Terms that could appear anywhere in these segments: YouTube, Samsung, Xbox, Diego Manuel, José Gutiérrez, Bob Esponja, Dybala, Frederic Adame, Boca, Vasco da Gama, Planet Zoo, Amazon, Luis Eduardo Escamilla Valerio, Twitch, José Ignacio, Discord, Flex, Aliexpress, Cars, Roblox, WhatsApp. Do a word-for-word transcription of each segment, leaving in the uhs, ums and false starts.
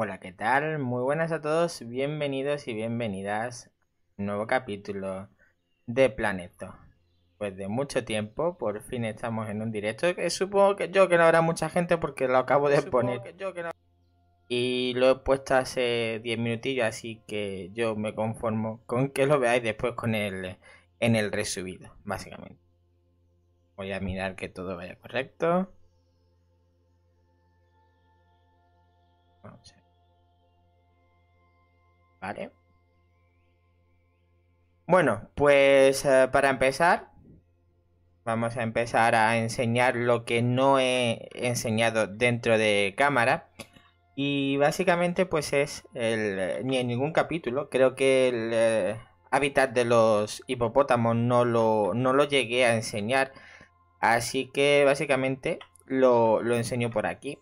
Hola, ¿qué tal? Muy buenas a todos, bienvenidos y bienvenidas a un nuevo capítulo de Planet Zoo. Pues de mucho tiempo, por fin estamos en un directo, que supongo que yo que no habrá mucha gente porque lo acabo de poner. Que yo que no... Y lo he puesto hace diez minutillos, así que yo me conformo con que lo veáis después con el, en el resubido, básicamente. Voy a mirar que todo vaya correcto. Vamos a ver. Vale. Bueno, pues uh, para empezar, vamos a empezar a enseñar lo que no he enseñado dentro de cámara. Y básicamente pues es, el, ni en ningún capítulo, creo que el eh, hábitat de los hipopótamos no lo, no lo llegué a enseñar. Así que básicamente lo, lo enseño por aquí.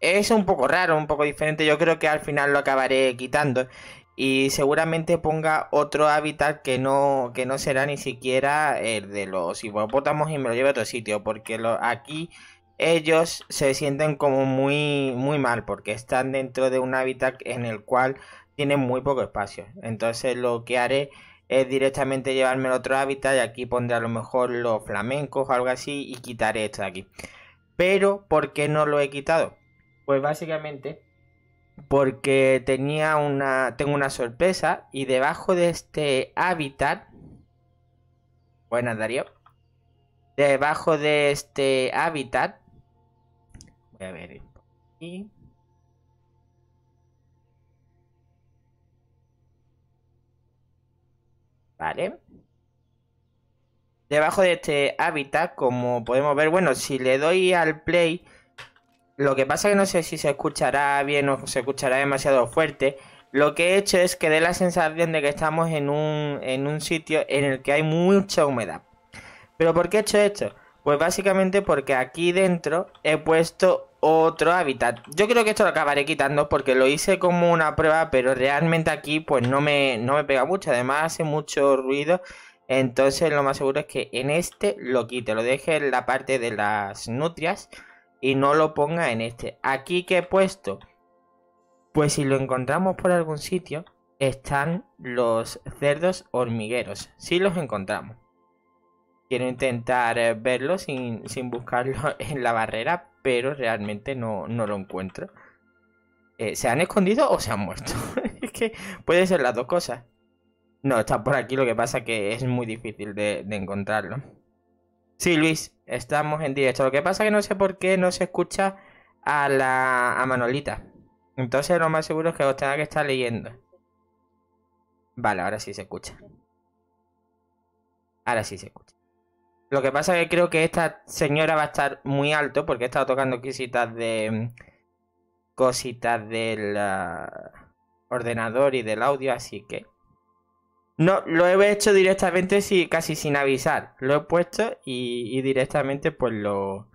Es un poco raro, un poco diferente. Yo creo que al final lo acabaré quitando. Y seguramente ponga otro hábitat que no, que no será ni siquiera el de los hipopótamos y me lo lleve a otro sitio. Porque lo, aquí ellos se sienten como muy, muy mal. Porque están dentro de un hábitat en el cual tienen muy poco espacio. Entonces lo que haré es directamente llevarme al otro hábitat. Y aquí pondré a lo mejor los flamencos o algo así. Y quitaré esto de aquí. Pero ¿por qué no lo he quitado? Pues básicamente porque tenía una, tengo una sorpresa y debajo de este hábitat, buenas Darío, debajo de este hábitat, voy a ver por aquí, vale. Debajo de este hábitat, como podemos ver, bueno, si le doy al play... Lo que pasa es que no sé si se escuchará bien o se escuchará demasiado fuerte. Lo que he hecho es que dé la sensación de que estamos en un, en un sitio en el que hay mucha humedad. ¿Pero por qué he hecho esto? Pues básicamente porque aquí dentro he puesto otro hábitat. Yo creo que esto lo acabaré quitando porque lo hice como una prueba, pero realmente aquí pues no me, no me pega mucho. Además hace mucho ruido, entonces lo más seguro es que en este lo quite. Lo deje en la parte de las nutrias. Y no lo ponga en este. Aquí que he puesto, pues si lo encontramos por algún sitio, están los cerdos hormigueros. Si los encontramos. Quiero intentar verlo sin, sin buscarlo en la barrera, pero realmente no, no lo encuentro. Eh, ¿Se han escondido o se han muerto? Es que puede ser las dos cosas. No, está por aquí, lo que pasa que es muy difícil de, de encontrarlo. Sí, Luis, estamos en directo. Lo que pasa es que no sé por qué no se escucha a la a Manolita. Entonces lo más seguro es que os tenga que estar leyendo. Vale, ahora sí se escucha. Ahora sí se escucha. Lo que pasa es que creo que esta señora va a estar muy alto porque he estado tocando cositas de... Cositas del uh, ordenador y del audio, así que... No, lo he hecho directamente sí, casi sin avisar. Lo he puesto y, y directamente pues lo...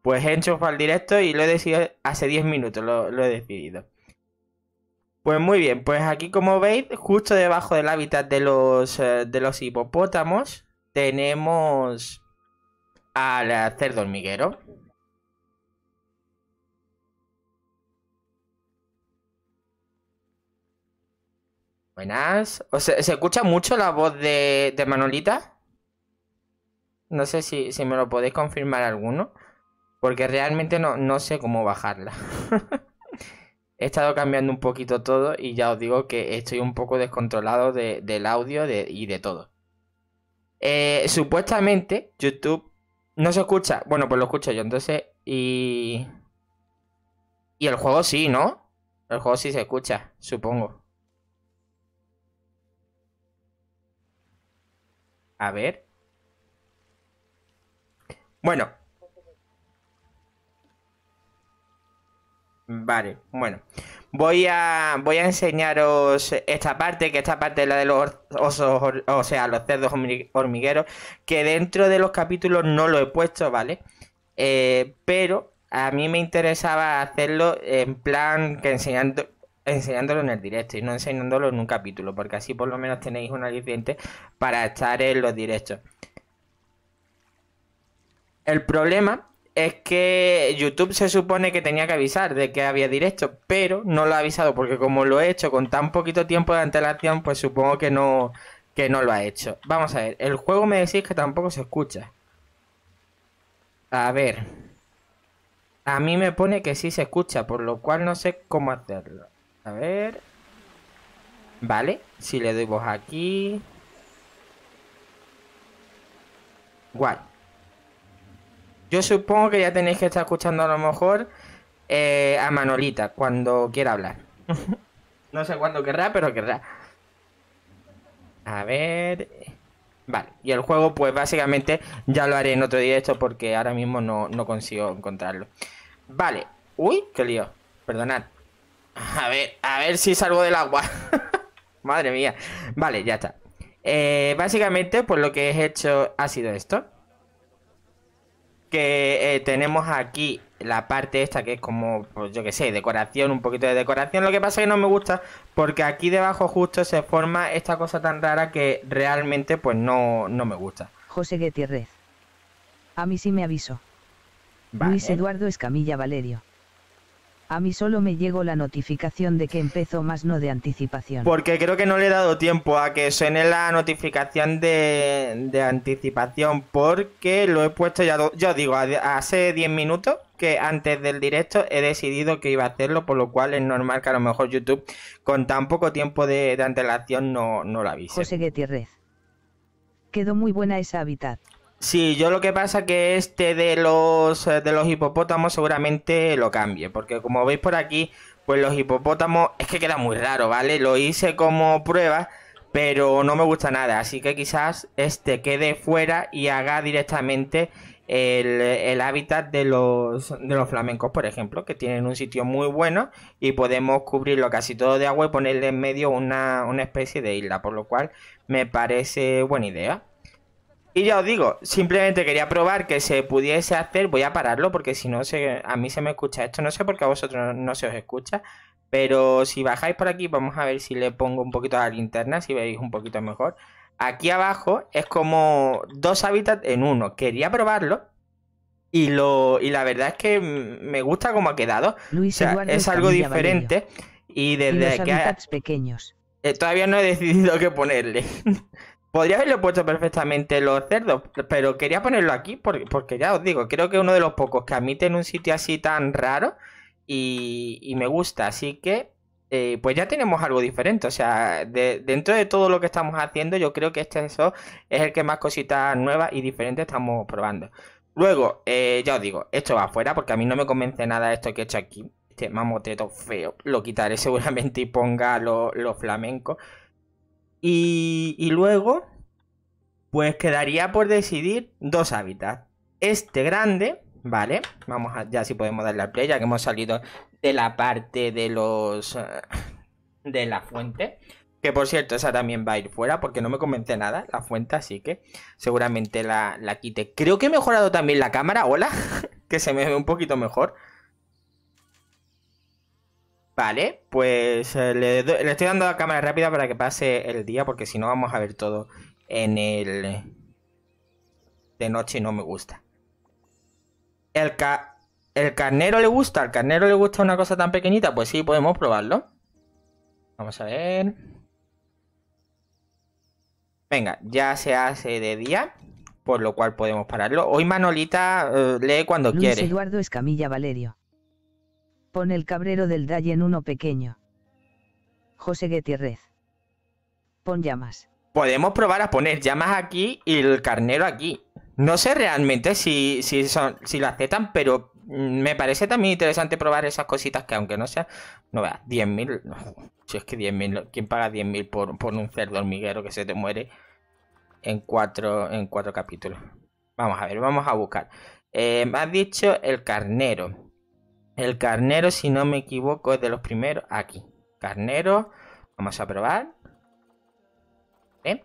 Pues he enchufado al directo y lo he decidido hace diez minutos, lo, lo he decidido. Pues muy bien, pues aquí como veis, justo debajo del hábitat de los, de los hipopótamos, tenemos al cerdo hormiguero. Buenas. O sea, ¿se escucha mucho la voz de, de Manolita? No sé si, si me lo podéis confirmar alguno. Porque realmente no, no sé cómo bajarla. He estado cambiando un poquito todo y ya os digo que estoy un poco descontrolado de, del audio de, y de todo. Eh, supuestamente YouTube no se escucha. Bueno, pues lo escucho yo entonces. Y... Y el juego sí, ¿no? El juego sí se escucha, supongo. A ver. Bueno. Vale, bueno. Voy a, voy a enseñaros esta parte, que esta parte es la de los osos, o sea, los cerdos hormigueros, que dentro de los capítulos no lo he puesto, ¿vale? Eh, pero a mí me interesaba hacerlo en plan que enseñando... enseñándolo en el directo y no enseñándolo en un capítulo, porque así por lo menos tenéis un aliciente para estar en los directos. El problema es que YouTube se supone que tenía que avisar de que había directo, pero no lo ha avisado, porque como lo he hecho con tan poquito tiempo de antelación, pues supongo que no, que no lo ha hecho. Vamos a ver, el juego me decís que tampoco se escucha. A ver, a mí me pone que sí se escucha, por lo cual no sé cómo hacerlo. A ver... Vale, si le doy voz aquí... Guay. Yo supongo que ya tenéis que estar escuchando a lo mejor eh, a Manolita cuando quiera hablar. No sé cuándo querrá, pero querrá. A ver... Vale, y el juego pues básicamente ya lo haré en otro directo porque ahora mismo no, no consigo encontrarlo. Vale. Uy, qué lío. Perdonad. A ver, a ver si salgo del agua. Madre mía. Vale, ya está. Eh, básicamente pues lo que he hecho ha sido esto. Que eh, tenemos aquí la parte esta que es como, pues yo que sé, decoración, un poquito de decoración. Lo que pasa es que no me gusta porque aquí debajo justo se forma esta cosa tan rara que realmente pues no, no me gusta. José Gutiérrez. A mí sí me avisó. Vale. Luis Eduardo Escamilla Valerio. A mí solo me llegó la notificación de que empezó, más no de anticipación. Porque creo que no le he dado tiempo a que suene la notificación de, de anticipación, porque lo he puesto ya, do, yo digo, hace diez minutos que antes del directo he decidido que iba a hacerlo, por lo cual es normal que a lo mejor YouTube con tan poco tiempo de, de antelación no, no lo avise. José Gutiérrez. Quedó muy buena esa hábitat. Sí, yo lo que pasa que este de los de los hipopótamos seguramente lo cambie, porque como veis por aquí, pues los hipopótamos es que queda muy raro, ¿vale? Lo hice como prueba, pero no me gusta nada, así que quizás este quede fuera y haga directamente el, el hábitat de los, de los flamencos, por ejemplo, que tienen un sitio muy bueno y podemos cubrirlo casi todo de agua y ponerle en medio una, una especie de isla, por lo cual me parece buena idea. Y ya os digo, simplemente quería probar que se pudiese hacer. Voy a pararlo porque si no, se, a mí se me escucha esto. No sé por qué a vosotros no, no se os escucha. Pero si bajáis por aquí, vamos a ver si le pongo un poquito a la linterna, si veis un poquito mejor. Aquí abajo es como dos hábitats en uno. Quería probarlo. Y, lo, y la verdad es que me gusta cómo ha quedado. Luis, o sea, es algo diferente. Y desde que hay, pequeños. Eh, todavía no he decidido qué ponerle. Podría haberle puesto perfectamente los cerdos, pero quería ponerlo aquí porque, porque ya os digo, creo que es uno de los pocos que admiten un sitio así tan raro y, y me gusta. Así que, eh, pues ya tenemos algo diferente. O sea, de, dentro de todo lo que estamos haciendo, yo creo que este eso es el que más cositas nuevas y diferentes estamos probando. Luego, eh, ya os digo, esto va afuera porque a mí no me convence nada esto que he hecho aquí. Este mamoteto feo lo quitaré seguramente y ponga los lo flamencos. Y, y luego, pues quedaría por decidir dos hábitats. Este grande, ¿vale? Vamos a, ya si podemos darle al play, ya que hemos salido de la parte de los... de la fuente. Que por cierto, esa también va a ir fuera porque no me convence nada la fuente, así que seguramente la, la quite. Creo que he mejorado también la cámara, hola, que se me ve un poquito mejor. Vale, pues eh, le, doy, le estoy dando la cámara rápida para que pase el día, porque si no vamos a ver todo en el... de noche y no me gusta. ¿El, ca ¿El carnero le gusta? ¿Al carnero le gusta una cosa tan pequeñita? Pues sí, podemos probarlo. Vamos a ver... Venga, ya se hace de día, por lo cual podemos pararlo. Hoy Manolita eh, lee cuando Luis quiere. Eduardo Escamilla Valerio. Pon el cabrero del Dalle en uno pequeño. José Gutiérrez. Pon llamas. Podemos probar a poner llamas aquí y el carnero aquí. No sé realmente si, si, son, si lo aceptan, pero me parece también interesante probar esas cositas que aunque no sea... No veas, diez mil... No, si es que diez mil... ¿Quién paga diez mil por, por un cerdo hormiguero que se te muere en cuatro, en cuatro capítulos? Vamos a ver, vamos a buscar. Eh, me has dicho el carnero. El carnero, si no me equivoco, es de los primeros. Aquí. Carnero. Vamos a probar. ¿Eh?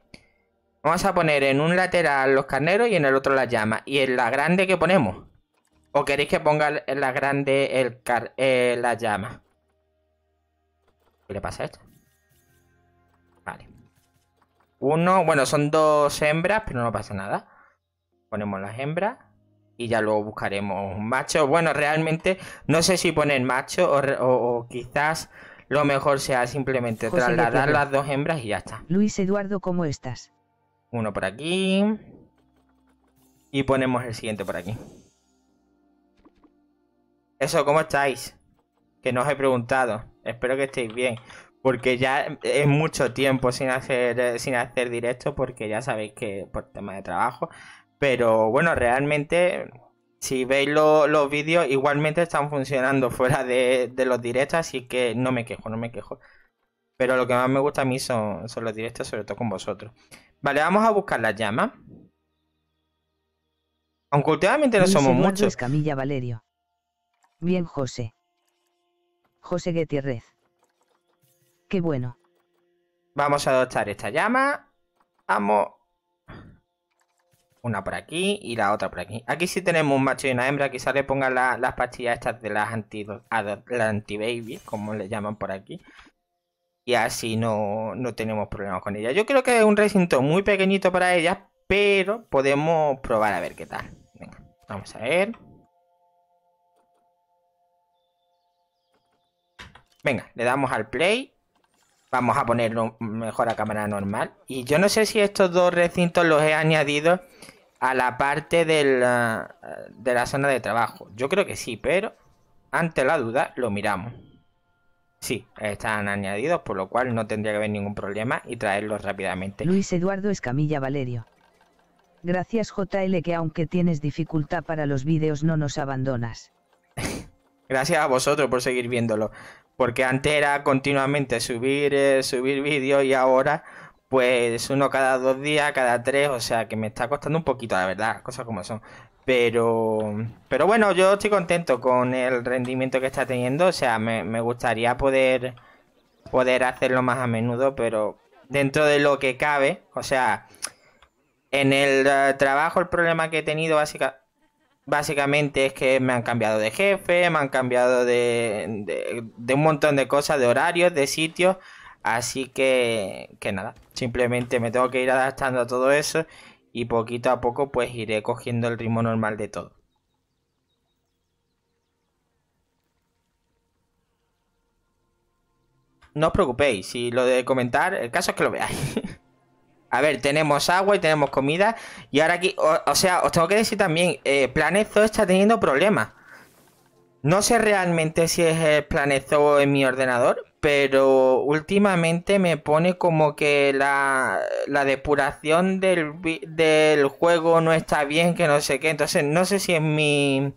Vamos a poner en un lateral los carneros y en el otro las llamas. ¿Y en la grande que ponemos? ¿O queréis que ponga en la grande el car eh, la llama? ¿Qué le pasa a esto? Vale. Uno. Bueno, son dos hembras, pero no pasa nada. Ponemos las hembras. y ya luego buscaremos un macho. Bueno, realmente no sé si poner macho o, o, o quizás lo mejor sea simplemente José trasladar las dos hembras y ya está. Luis Eduardo, ¿cómo estás? Uno por aquí. Y ponemos el siguiente por aquí. Eso, ¿cómo estáis? Que no os he preguntado. Espero que estéis bien. Porque ya es mucho tiempo sin hacer, sin hacer directo, porque ya sabéis que por temas de trabajo. Pero bueno, realmente, si veis lo, los vídeos, igualmente están funcionando fuera de, de los directos, así que no me quejo, no me quejo. Pero lo que más me gusta a mí son, son los directos, sobre todo con vosotros. Vale, vamos a buscar las llamas. Aunque últimamente no somos muchos. Camilla Valerio. Bien, José. José Gutiérrez. Qué bueno. Vamos a adoptar esta llama. Vamos. Una por aquí y la otra por aquí. Aquí sí tenemos un macho y una hembra. Quizás le pongan la, las pastillas estas de las anti, la anti-baby, como le llaman por aquí. Y así no, no tenemos problemas con ellas. Yo creo que es un recinto muy pequeñito para ellas, pero podemos probar a ver qué tal. Venga, vamos a ver. Venga, le damos al play. Vamos a ponerlo mejor a cámara normal. Y yo no sé si estos dos recintos los he añadido a la parte de la, de la zona de trabajo. Yo creo que sí, pero ante la duda lo miramos. Sí, están añadidos, por lo cual no tendría que haber ningún problema y traerlos rápidamente. Luis Eduardo Escamilla Valerio. Gracias J L, que aunque tienes dificultad para los vídeos no nos abandonas. Gracias a vosotros por seguir viéndolo. Porque antes era continuamente subir, eh, subir vídeos y ahora pues uno cada dos días, cada tres, o sea que me está costando un poquito, la verdad, cosas como son. Pero pero bueno, yo estoy contento con el rendimiento que está teniendo, o sea, me, me gustaría poder, poder hacerlo más a menudo, pero dentro de lo que cabe, o sea, en el uh, trabajo el problema que he tenido básicamente... Básicamente es que me han cambiado de jefe, me han cambiado de, de, de un montón de cosas, de horarios, de sitios. Así que, que nada, simplemente me tengo que ir adaptando a todo eso y poquito a poco pues iré cogiendo el ritmo normal de todo. No os preocupéis, si lo de comentar, el caso es que lo veáis. A ver, tenemos agua y tenemos comida. Y ahora aquí, o, o sea, os tengo que decir también, eh, Planet Zoo está teniendo problemas. No sé realmente si es el Planet Zoo en mi ordenador, pero últimamente me pone como que la, la depuración del, del juego no está bien, que no sé qué. Entonces no sé si es mi,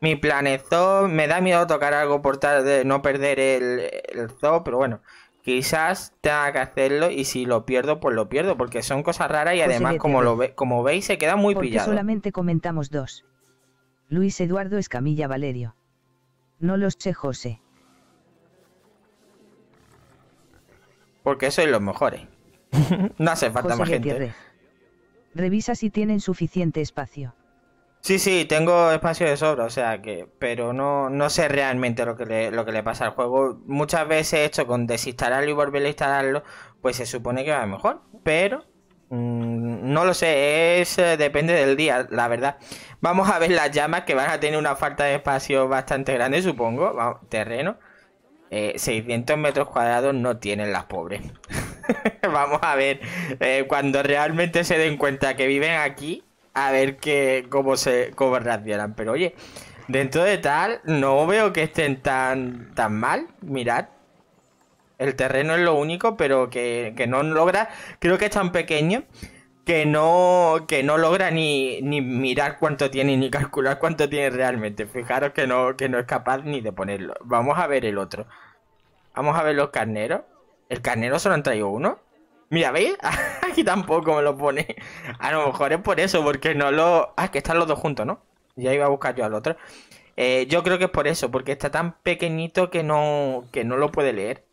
mi Planet Zoo. Me da miedo tocar algo por tal de no perder el, el zoo, pero bueno. Quizás tenga que hacerlo y si lo pierdo, pues lo pierdo, porque son cosas raras y además, como, lo ve, como veis, se queda muy porque pillado. Solamente comentamos dos. Luis Eduardo Escamilla Valerio. No los sé, José. Porque sois los mejores. No hace falta José más Gutiérrez. Gente. Revisa si tienen suficiente espacio. Sí, sí, tengo espacio de sobra, o sea que... Pero no, no sé realmente lo que, le, lo que le pasa al juego. Muchas veces esto con desinstalarlo y volver a instalarlo, pues se supone que va mejor. Pero mmm, no lo sé, es depende del día, la verdad. Vamos a ver las llamas que van a tener una falta de espacio bastante grande, supongo. Vamos, terreno. Eh, seiscientos metros cuadrados no tienen las pobres. Vamos a ver, eh, cuando realmente se den cuenta que viven aquí... A ver que, cómo se cómo reaccionan. Pero oye, dentro de tal, no veo que estén tan, tan mal. Mirad. El terreno es lo único, pero que, que no logra... Creo que es tan pequeño que no, que no logra ni, ni mirar cuánto tiene ni calcular cuánto tiene realmente. Fijaros que no, que no es capaz ni de ponerlo. Vamos a ver el otro. Vamos a ver los carneros. ¿El carnero solo han traído uno? Mira, ¿veis? Aquí tampoco me lo pone. A lo mejor es por eso, porque no lo... Ah, es que están los dos juntos, ¿no? Ya iba a buscar yo al otro. Eh, yo creo que es por eso, porque está tan pequeñito que no, que no lo puede leer.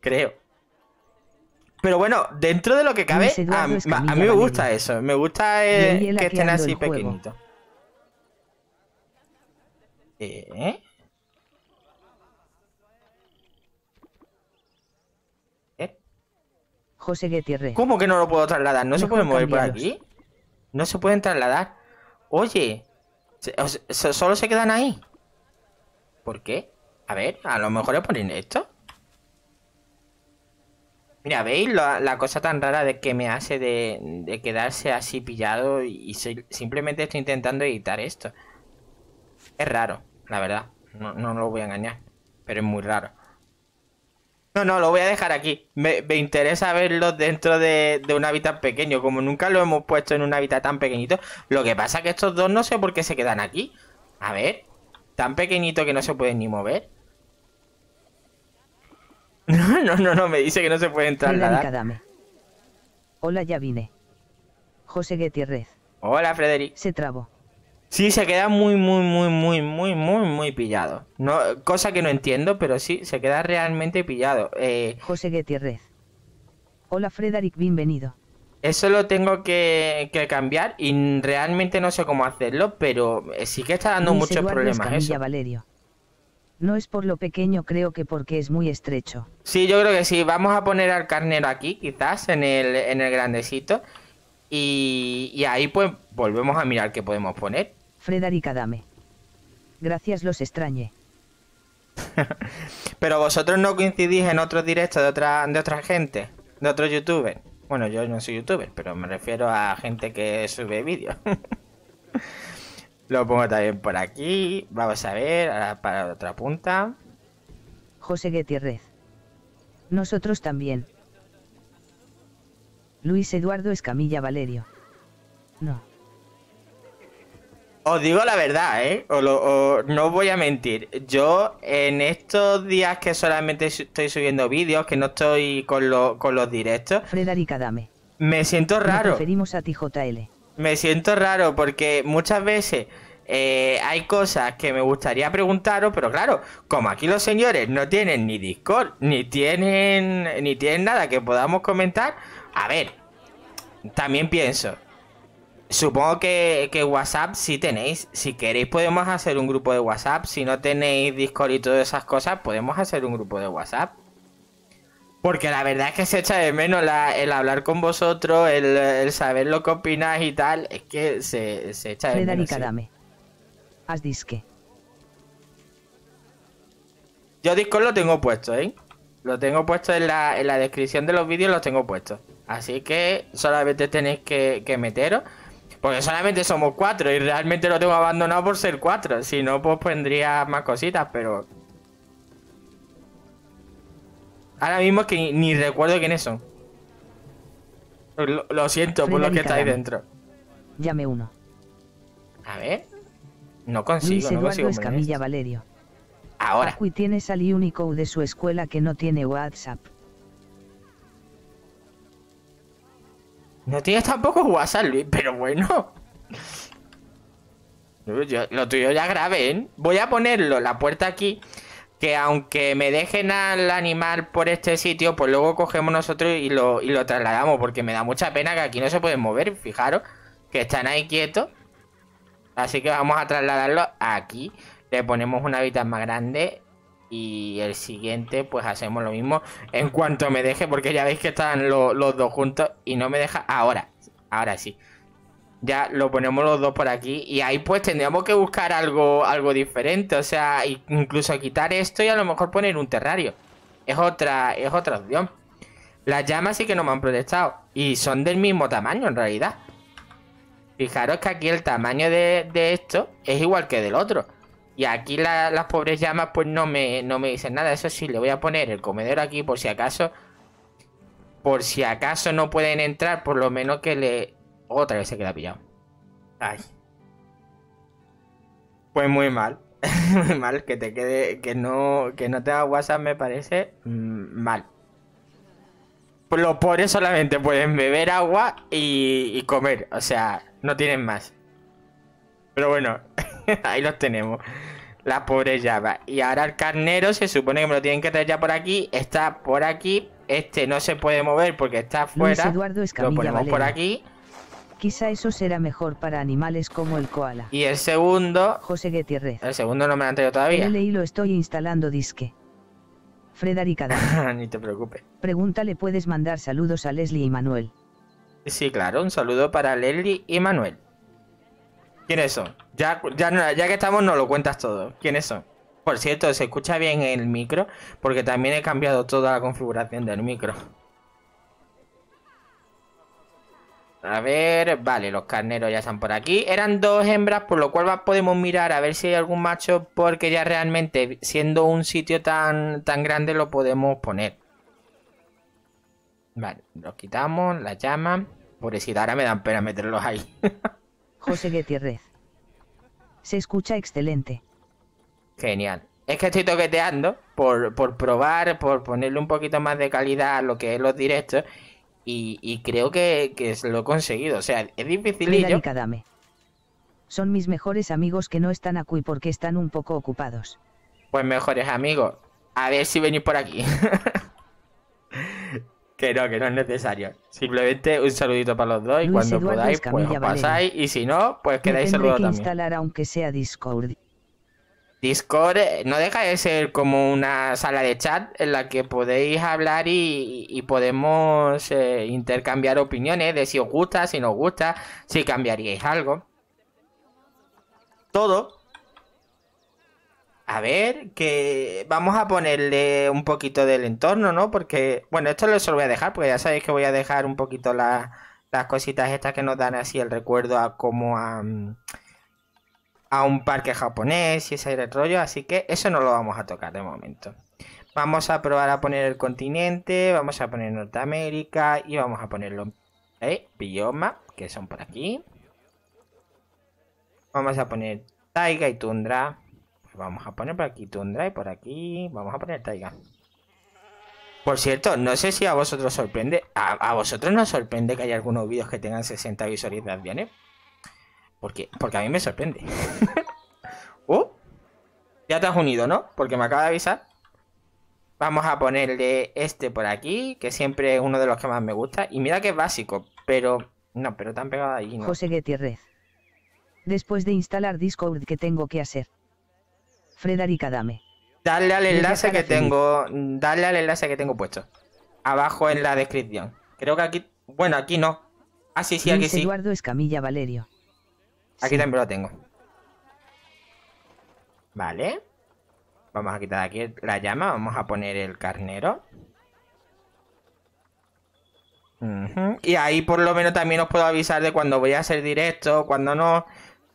Creo. Pero bueno, dentro de lo que cabe, a, a mí me gusta eso. Me gusta eh, que estén así pequeñitos. ¿Eh? José Gutiérrez. ¿Cómo que no lo puedo trasladar? ¿No se puede mover por aquí? No se pueden trasladar. Oye, solo se quedan ahí. ¿Por qué? A ver, a lo mejor le ponen esto. Mira, ¿veis la, la cosa tan rara de que me hace de, de quedarse así pillado? Y, y soy, simplemente estoy intentando editar esto. Es raro, la verdad. No, no lo voy a engañar, pero es muy raro. No, no, lo voy a dejar aquí. Me, me interesa verlo dentro de, de un hábitat pequeño. Como nunca lo hemos puesto en un hábitat tan pequeñito. Lo que pasa es que estos dos no sé por qué se quedan aquí. A ver, tan pequeñito que no se pueden ni mover. No, no, no, no, me dice que no se pueden trasladar. Hola, ya vine. José Gutiérrez. Hola, Frederic. Se trabó. Sí, se queda muy, muy, muy, muy, muy, muy, muy pillado. No, cosa que no entiendo, pero sí, se queda realmente pillado. Eh, José Gutiérrez. Hola, Frederic, bienvenido. Eso lo tengo que, que cambiar y realmente no sé cómo hacerlo, pero sí que está dando Luis muchos Eduardo problemas eso. Valerio. No es por lo pequeño, creo que porque es muy estrecho. Sí, yo creo que sí. Vamos a poner al carnero aquí, quizás, en el, en el grandecito. Y, y ahí, pues, volvemos a mirar qué podemos poner. Frederic Adame. Gracias, los extrañé. Pero vosotros no coincidís en otros directos de otra, de otra gente, de otros youtubers. Bueno, yo no soy youtuber, pero me refiero a gente que sube vídeos. Lo pongo también por aquí. Vamos a ver, ahora para la otra punta. José Gutiérrez. Nosotros también. Luis Eduardo Escamilla Valerio. No. Os digo la verdad, ¿eh? O lo, o no os voy a mentir. Yo en estos días que solamente estoy subiendo vídeos, que no estoy con, lo, con los directos... Frederic Adame. Me siento raro. Nos referimos a ti, J L. Me siento raro porque muchas veces eh, hay cosas que me gustaría preguntaros, pero claro, como aquí los señores no tienen ni Discord, ni tienen ni tienen nada que podamos comentar, a ver, también pienso, supongo que, que WhatsApp sí tenéis, si queréis podemos hacer un grupo de WhatsApp, si no tenéis Discord y todas esas cosas, podemos hacer un grupo de WhatsApp. Porque la verdad es que se echa de menos la, el hablar con vosotros, el, el saber lo que opináis y tal. Es que se, se echa de menos. Frederic, haz disque. Yo Discord lo tengo puesto, ¿eh? Lo tengo puesto en la, en la descripción de los vídeos, lo tengo puesto. Así que solamente tenéis que, que meteros. Porque solamente somos cuatro y realmente lo tengo abandonado por ser cuatro. Si no, pues pondría más cositas, pero... Ahora mismo es que ni, ni recuerdo quiénes son. Lo, lo siento Frederic por lo que estáis dentro. Llame uno. A ver. No consigo, Luis no consigo. Escamilla Valerio. Ahora. Ajuy tienes al único de su escuela que no tiene WhatsApp. No tienes tampoco WhatsApp, Luis, pero bueno. Yo, lo tuyo ya grave, ¿eh? Voy a ponerlo, la puerta aquí. Que aunque me dejen al animal por este sitio, pues luego cogemos nosotros y lo, y lo trasladamos. Porque me da mucha pena que aquí no se pueden mover. Fijaros que están ahí quietos. Así que vamos a trasladarlo aquí. Le ponemos un hábitat más grande. Y el siguiente pues hacemos lo mismo en cuanto me deje. Porque ya veis que están lo, los dos juntos y no me deja. Ahora, ahora sí. Ya lo ponemos los dos por aquí. Y ahí pues tendríamos que buscar algo, algo diferente. O sea, incluso quitar esto y a lo mejor poner un terrario. Es otra, es otra opción. Las llamas sí que no me han protestado. Y son del mismo tamaño en realidad. Fijaros que aquí el tamaño de, de esto es igual que del otro. Y aquí la, las pobres llamas pues no me, no me dicen nada. Eso sí, le voy a poner el comedor aquí por si acaso. Por si acaso no pueden entrar, por lo menos que le... Otra vez se queda pillado. Ay. Pues muy mal. Muy mal que te quede... Que no, que no tenga WhatsApp me parece mal. Los pobres solamente pueden beber agua y, y comer. O sea, no tienen más. Pero bueno, ahí los tenemos. Las pobres llamas. Y ahora el carnero se supone que me lo tienen que traer ya por aquí. Está por aquí. Este no se puede mover porque está afuera. Lo ponemos por aquí. Quizá eso será mejor para animales como el koala. Y el segundo... José Gutiérrez. El segundo no me lo han traído todavía. L y lo estoy instalando disque. Frederic Adame. Ni te preocupes. Pregúntale, ¿puedes mandar saludos a Leslie y Manuel? Sí, claro, un saludo para Leslie y Manuel. ¿Quiénes son? Ya, ya, no, ya que estamos, no lo cuentas todo. ¿Quiénes son? Por cierto, se escucha bien el micro, porque también he cambiado toda la configuración del micro. A ver, vale, los carneros ya están por aquí. Eran dos hembras, por lo cual podemos mirar a ver si hay algún macho, porque ya realmente, siendo un sitio tan, tan grande, lo podemos poner. Vale, los quitamos, las llamas. Pobrecita, ahora me dan pena meterlos ahí. José Gutiérrez. Se escucha excelente. Genial. Es que estoy toqueteando por, por probar, por ponerle un poquito más de calidad a lo que es los directos. Y, y creo que, que lo he conseguido. O sea, es dificilillo. Son mis mejores amigos que no están aquí porque están un poco ocupados. Pues mejores amigos. A ver si venís por aquí. Que no, que no es necesario. Simplemente un saludito para los dos. Y Luis cuando Eduardo podáis, Escamilla, pues os pasáis. Valeria. Y si no, pues quedáis saludos que también. Instalar aunque sea Discord. Discord no deja de ser como una sala de chat en la que podéis hablar y, y podemos eh, intercambiar opiniones de si os gusta, si no os gusta, si cambiaríais algo. Todo. A ver, que vamos a ponerle un poquito del entorno, ¿no? Porque, bueno, esto lo voy a dejar porque ya sabéis que voy a dejar un poquito la, las cositas estas que nos dan así el recuerdo a como a... a un parque japonés y ese rollo, así que eso no lo vamos a tocar de momento. Vamos a probar a poner el continente, vamos a poner Norteamérica y vamos a ponerlo ¿eh? bioma, que son por aquí. Vamos a poner taiga y tundra. Pues vamos a poner por aquí tundra y por aquí vamos a poner taiga. Por cierto, no sé si a vosotros sorprende, a, a vosotros nos sorprende que haya algunos vídeos que tengan sesenta visualizaciones. Porque, porque a mí me sorprende. uh, ya te has unido, ¿no? Porque me acaba de avisar. Vamos a ponerle este por aquí, que siempre es uno de los que más me gusta. Y mira que es básico, pero... No, pero tan pegado ahí, ¿no? José Gutiérrez. Después de instalar Discord, ¿qué tengo que hacer? Frederica, dame. Dale al enlace que tengo... Dale al enlace que tengo puesto. Abajo en la descripción. Creo que aquí... Bueno, aquí no. Ah, sí, sí, aquí sí. Eduardo Escamilla Valerio. Aquí sí. También lo tengo. Vale. Vamos a quitar aquí la llama. Vamos a poner el carnero. Uh-huh. Y ahí por lo menos también os puedo avisar de cuando voy a hacer directo, cuando no.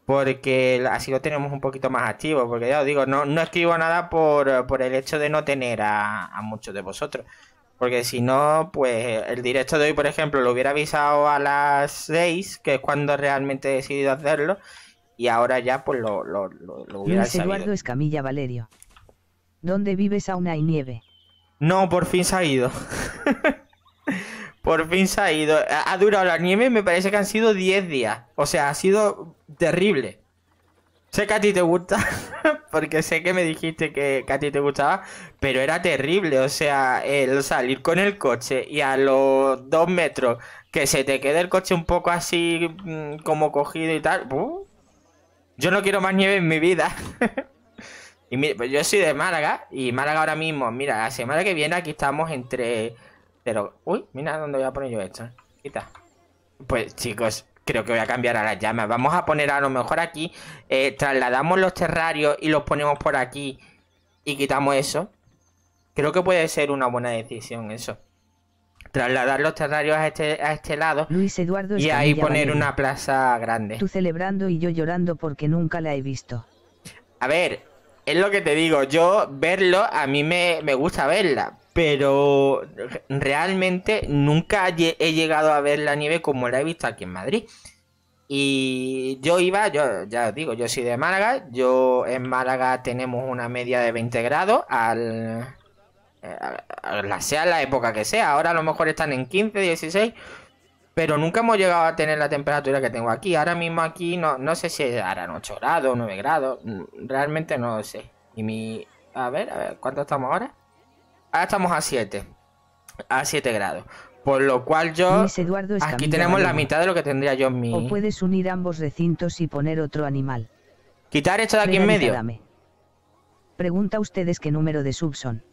Porque así lo tenemos un poquito más activo. Porque ya os digo, no, no escribo nada por, por el hecho de no tener a, a muchos de vosotros. Porque si no, pues el directo de hoy, por ejemplo, lo hubiera avisado a las seis, que es cuando realmente he decidido hacerlo, y ahora ya pues lo, lo, lo, lo hubiera Luis sabido. Eduardo Escamilla Valerio. ¿Dónde vives aún hay nieve? No, por fin se ha ido. Por fin se ha ido. Ha durado la nieve y me parece que han sido diez días. O sea, ha sido terrible. Sé que a ti te gusta, porque sé que me dijiste que, que a ti te gustaba, pero era terrible, o sea, el salir con el coche y a los dos metros que se te quede el coche un poco así como cogido y tal. Uh, yo no quiero más nieve en mi vida. Y mire, pues yo soy de Málaga, y Málaga ahora mismo, mira, la semana que viene aquí estamos entre... Pero, uy, mira dónde voy a poner yo esto. Quita. Pues chicos... Creo que voy a cambiar a las llamas. Vamos a poner a lo mejor aquí. Eh, trasladamos los terrarios y los ponemos por aquí. Y quitamos eso. Creo que puede ser una buena decisión eso. Trasladar los terrarios a este, a este lado. Luis Eduardo y ahí poner Valeria. Una plaza grande. Tú celebrando y yo llorando porque nunca la he visto. A ver, es lo que te digo. Yo verlo, a mí me, me gusta verla. Pero realmente nunca he llegado a ver la nieve como la he visto aquí en Madrid. Y yo iba, yo ya os digo, yo soy de Málaga. Yo en Málaga tenemos una media de veinte grados. Al, a la, sea la época que sea. Ahora a lo mejor están en quince, dieciséis. Pero nunca hemos llegado a tener la temperatura que tengo aquí. Ahora mismo aquí no, no sé si harán ocho grados, nueve grados. Realmente no lo sé. Y mi... A ver, a ver, ¿cuánto estamos ahora? Ahora estamos a siete. A siete grados. Por lo cual yo... Eduardo aquí tenemos la mitad de lo que tendría yo en mi... O puedes unir ambos recintos y poner otro animal. Quitar esto de aquí en medio. Pregunta a ustedes qué número de sub son.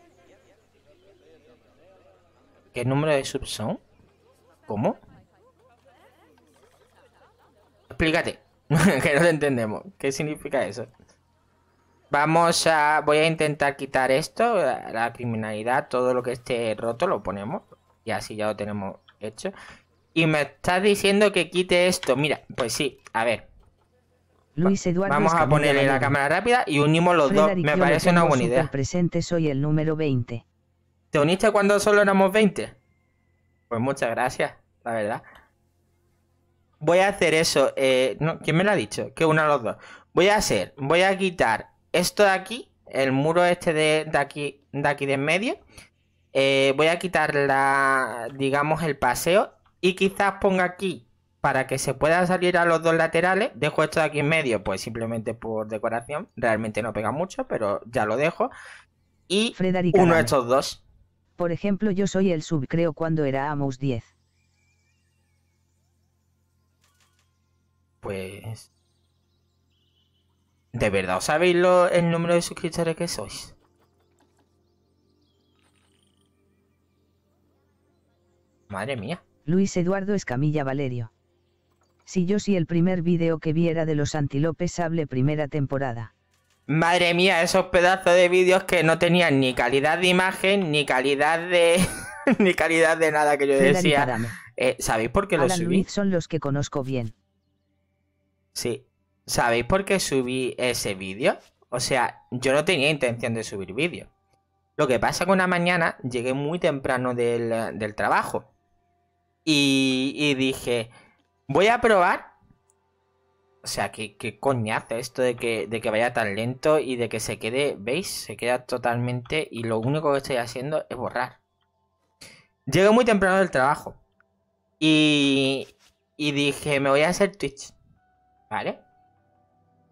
¿Qué número de sub son? ¿Cómo? Explícate. Que no te entendemos. ¿Qué significa eso? Vamos a... Voy a intentar quitar esto, la, la criminalidad, todo lo que esté roto lo ponemos. Y así ya lo tenemos hecho. Y me estás diciendo que quite esto. Mira, pues sí, a ver. Luis Eduardo, vamos a ponerle la cámara rápida y unimos los dos. Me parece una buena idea. Presente, soy el número veinte. ¿Te uniste cuando solo éramos veinte? Pues muchas gracias, la verdad. Voy a hacer eso. Eh, no, ¿quién me lo ha dicho? Que una a los dos. Voy a hacer, voy a quitar esto de aquí, el muro este de, de aquí, de aquí de en medio. Eh, voy a quitar la, digamos, el paseo y quizás ponga aquí para que se pueda salir a los dos laterales. Dejo esto de aquí en medio, pues simplemente por decoración. Realmente no pega mucho, pero ya lo dejo. Y Frederica, uno de estos dos. Por ejemplo, yo soy el sub, creo, cuando era Amos diez. Pues... ¿De verdad os sabéis lo, el número de suscriptores que sois? Madre mía. Luis Eduardo Escamilla Valerio. Si yo sí, el primer vídeo que vi era de los antílopes sable, primera temporada. Madre mía, esos pedazos de vídeos que no tenían ni calidad de imagen, ni calidad de... ni calidad de nada que yo decía. Eh, ¿Sabéis por qué los subí? Alan Luis son los que conozco bien. Sí. ¿Sabéis por qué subí ese vídeo? O sea, yo no tenía intención de subir vídeo. Lo que pasa es que una mañana llegué muy temprano del, del trabajo. Y, y dije, voy a probar... O sea, qué, qué coñazo esto de que, de que vaya tan lento y de que se quede, ¿veis? Se queda totalmente y lo único que estoy haciendo es borrar. Llegué muy temprano del trabajo y, y dije, me voy a hacer Twitch, ¿vale?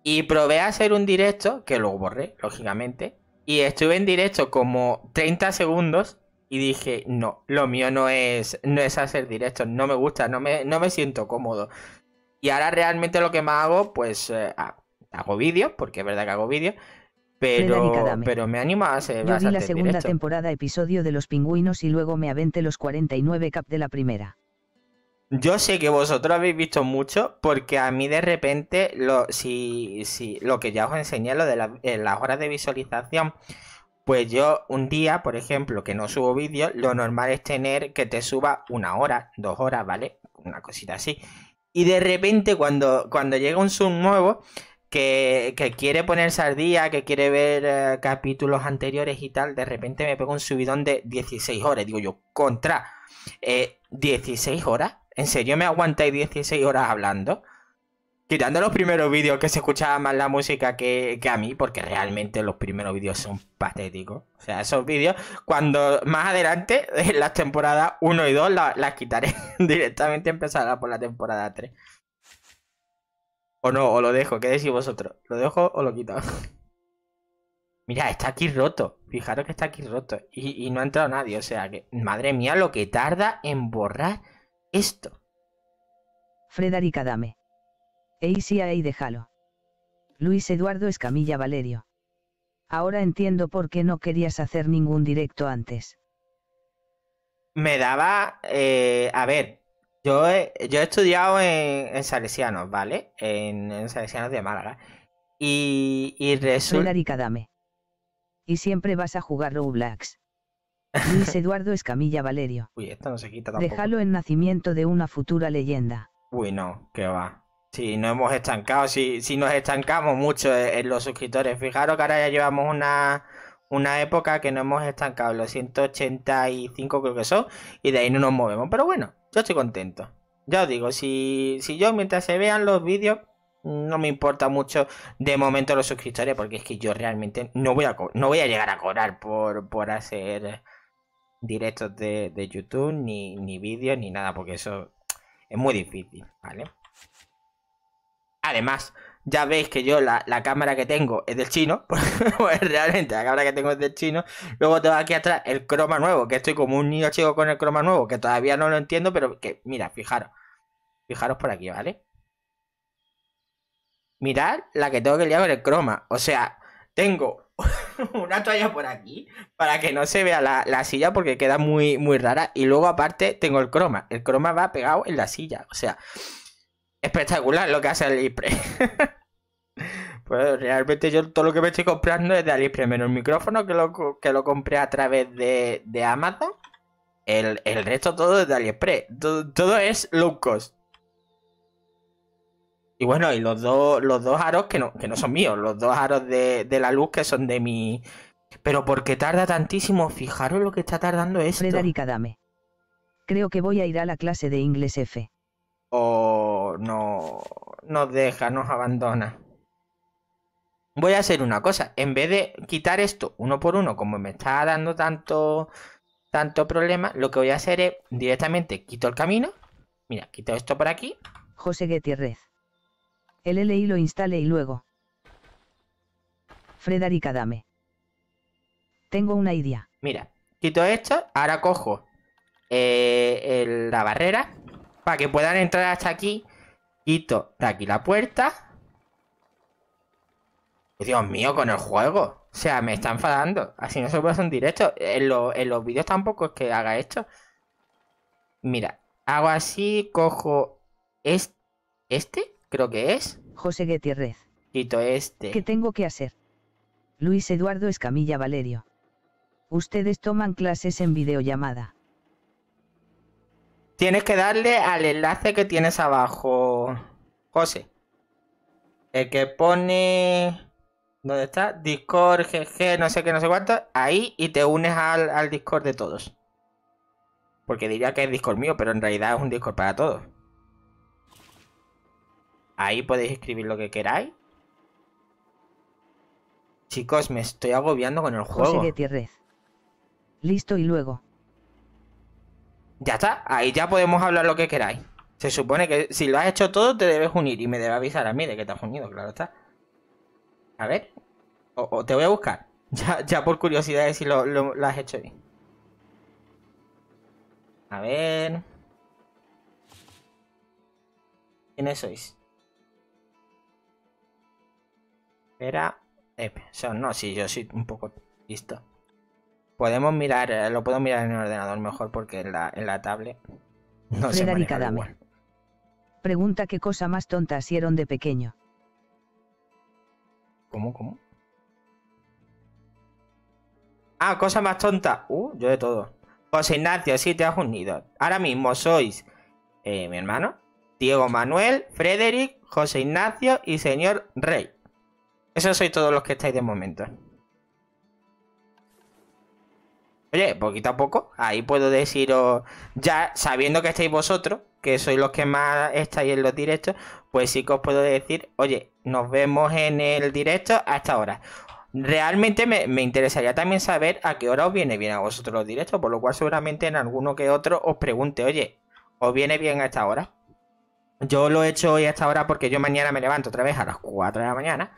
Y probé a hacer un directo, que luego borré, lógicamente, y estuve en directo como treinta segundos y dije, no, lo mío no es, no es hacer directos, no me gusta, no me, no me siento cómodo. Y ahora realmente lo que más hago, pues eh, hago vídeos, porque es verdad que hago vídeos, pero, pero me animo a hacer bastante. Yo vi la segunda directo. temporada, episodio de los pingüinos, y luego me aventé los cuarenta y nueve cap de la primera. Yo sé que vosotros habéis visto mucho, porque a mí de repente, lo, si, si, lo que ya os enseñé, lo de la, eh, las horas de visualización, pues yo un día, por ejemplo, que no subo vídeos, lo normal es tener que te suba una hora, dos horas, ¿vale? Una cosita así. Y de repente cuando, cuando llega un sub nuevo que, que quiere ponerse al día, que quiere ver eh, capítulos anteriores y tal, de repente me pega un subidón de dieciséis horas. Digo yo, contra, eh, ¿dieciséis horas? ¿En serio me aguantáis dieciséis horas hablando? Quitando los primeros vídeos que se escuchaba más la música que, que a mí, porque realmente los primeros vídeos son patéticos. O sea, esos vídeos, cuando más adelante, en las temporadas uno y dos, las, las quitaré. Directamente empezará por la temporada tres. O no, o lo dejo, ¿qué decís vosotros? ¿Lo dejo o lo quito? Mira, está aquí roto. Fijaros que está aquí roto. Y, y no ha entrado nadie, o sea que... Madre mía, lo que tarda en borrar esto. Frederica, dame. Ey, sí, ahí déjalo. Luis Eduardo Escamilla Valerio. Ahora entiendo por qué no querías hacer ningún directo antes. Me daba... Eh, a ver, yo he, yo he estudiado en, en Salesianos, ¿vale? En, en Salesianos de Málaga. Y, y resulta... Y siempre vas a jugar Roblox. Luis Eduardo Escamilla Valerio. Uy, esto no se quita tampoco. Déjalo en nacimiento de una futura leyenda. Uy, no, que va. Si nos hemos estancado, si, si nos estancamos mucho en, en los suscriptores. Fijaros que ahora ya llevamos una, una época que nos hemos estancado, los ciento ochenta y cinco creo que son, y de ahí no nos movemos. Pero bueno, yo estoy contento. Ya os digo, si, si yo mientras se vean los vídeos, no me importa mucho de momento los suscriptores, porque es que yo realmente no voy a, no voy a llegar a cobrar por, por hacer directos de, de YouTube, ni, ni vídeos, ni nada, porque eso es muy difícil, ¿vale? Además, ya veis que yo la, la cámara que tengo es del chino. Pues realmente la cámara que tengo es del chino. Luego tengo aquí atrás el croma nuevo, que estoy como un niño chico con el croma nuevo, que todavía no lo entiendo, pero que, mira, fijaros. Fijaros por aquí, ¿vale? Mirad la que tengo que liar con el croma. O sea, tengo una toalla por aquí para que no se vea la, la silla, porque queda muy, muy rara. Y luego aparte tengo el croma. El croma va pegado en la silla, o sea... espectacular lo que hace Aliexpress. Pues realmente yo todo lo que me estoy comprando es de Aliexpress, menos el micrófono que lo, que lo compré a través de, de Amazon. El, el resto todo es de Aliexpress. Todo, todo es low cost. Y bueno, y los dos los dos aros que no, que no son míos, los dos aros de, de la luz que son de mi... Pero ¿por qué tarda tantísimo? Fijaros lo que está tardando esto. Creo que voy a ir a la clase de inglés F. Oh, no... Nos deja, nos abandona. Voy a hacer una cosa. En vez de quitar esto uno por uno, como me está dando tanto... tanto problema, lo que voy a hacer es directamente quito el camino. Mira, quito esto por aquí. José Gutiérrez. El L I lo instale y luego. Frederica Dame. Tengo una idea. Mira, quito esto. Ahora cojo eh, el, la barrera para que puedan entrar hasta aquí. Quito de aquí la puerta. Dios mío, con el juego. O sea, me está enfadando. Así no se puede hacer un directo. En, lo, en los vídeos tampoco es que haga esto. Mira, hago así, cojo este, este creo que es. José Gutiérrez. Quito este. ¿Qué tengo que hacer? Luis Eduardo Escamilla Valerio. Ustedes toman clases en videollamada. Tienes que darle al enlace que tienes abajo, José. El que pone... ¿Dónde está? Discord, G G, no sé qué, no sé cuánto. Ahí y te unes al, al Discord de todos. Porque diría que es Discord mío, pero en realidad es un Discord para todos. Ahí podéis escribir lo que queráis. Chicos, me estoy agobiando con el juego. José Gutiérrez. Listo y luego. Ya está, ahí ya podemos hablar lo que queráis. Se supone que si lo has hecho todo te debes unir y me debes avisar a mí de que te has unido, claro está. A ver, o, o te voy a buscar. Ya, ya por curiosidad de si lo, lo, lo has hecho bien. A ver. ¿Quiénes sois? Espera. Eh, son, no, sí, yo soy un poco listo. Podemos mirar, lo puedo mirar en el ordenador mejor porque en la, en la tablet no se maneja igual. Pregunta qué cosa más tonta hicieron de pequeño. ¿Cómo, cómo? Ah, cosa más tonta. Uh, yo de todo. José Ignacio, sí, te has unido. Ahora mismo sois eh, mi hermano, Diego Manuel, Frederick, José Ignacio y señor Rey. Esos sois todos los que estáis de momento. Oye, poquito a poco. Ahí puedo deciros, ya sabiendo que estáis vosotros, que sois los que más estáis en los directos, pues sí que os puedo decir, oye, nos vemos en el directo a esta hora. Realmente me, me interesaría también saber a qué hora os viene bien a vosotros los directos, por lo cual seguramente en alguno que otro os pregunte, oye, ¿os viene bien a esta hora? Yo lo he hecho hoy a esta hora porque yo mañana me levanto otra vez a las cuatro de la mañana,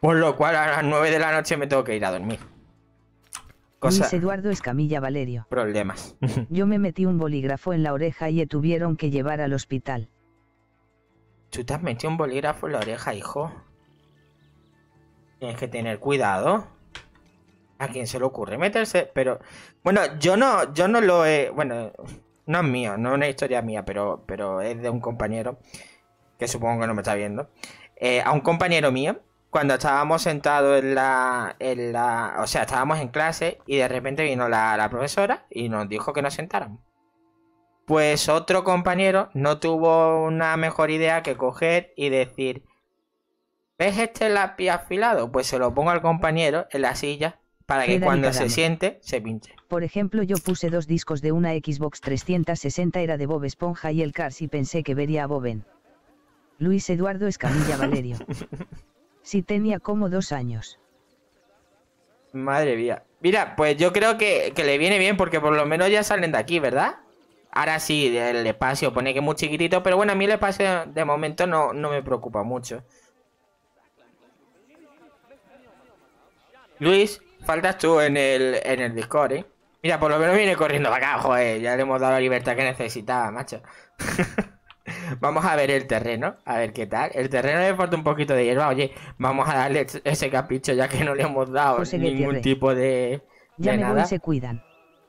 por lo cual a las nueve de la noche me tengo que ir a dormir. Cosa... Luis Eduardo Escamilla Valerio. Problemas. Yo me metí un bolígrafo en la oreja y me tuvieron que llevar al hospital. Tú te has metido un bolígrafo en la oreja, hijo. Tienes que tener cuidado. ¿A quién se le ocurre meterse? Pero... Bueno, yo no, yo no lo he... Bueno, no es mío, no es una historia mía, pero, pero es de un compañero, que supongo que no me está viendo. Eh, a un compañero mío. Cuando estábamos sentados en la, en la... O sea, estábamos en clase y de repente vino la, la profesora y nos dijo que nos sentáramos. Pues otro compañero no tuvo una mejor idea que coger y decir... ¿Ves este lápiz afilado? Pues se lo pongo al compañero en la silla para que cuando se siente, se pinche. Por ejemplo, yo puse dos discos de una Xbox trescientos sesenta, era de Bob Esponja y el Cars y pensé que vería a Boben. Luis Eduardo Escamilla Valerio. Si tenía como dos años. Madre mía. Mira, pues yo creo que, que le viene bien porque por lo menos ya salen de aquí, ¿verdad? Ahora sí, el espacio pone que es muy chiquitito, pero bueno, a mí el espacio de momento no, no me preocupa mucho. Luis, faltas tú en el, en el Discord, ¿eh? Mira, por lo menos viene corriendo para acá, joder. Ya le hemos dado la libertad que necesitaba, macho. Vamos a ver el terreno, a ver qué tal. El terreno le falta un poquito de hierba. Oye, vamos a darle ese capricho ya que no le hemos dado José ningún Gutiérrez. Tipo de, de ya me nada. Voy, se cuidan.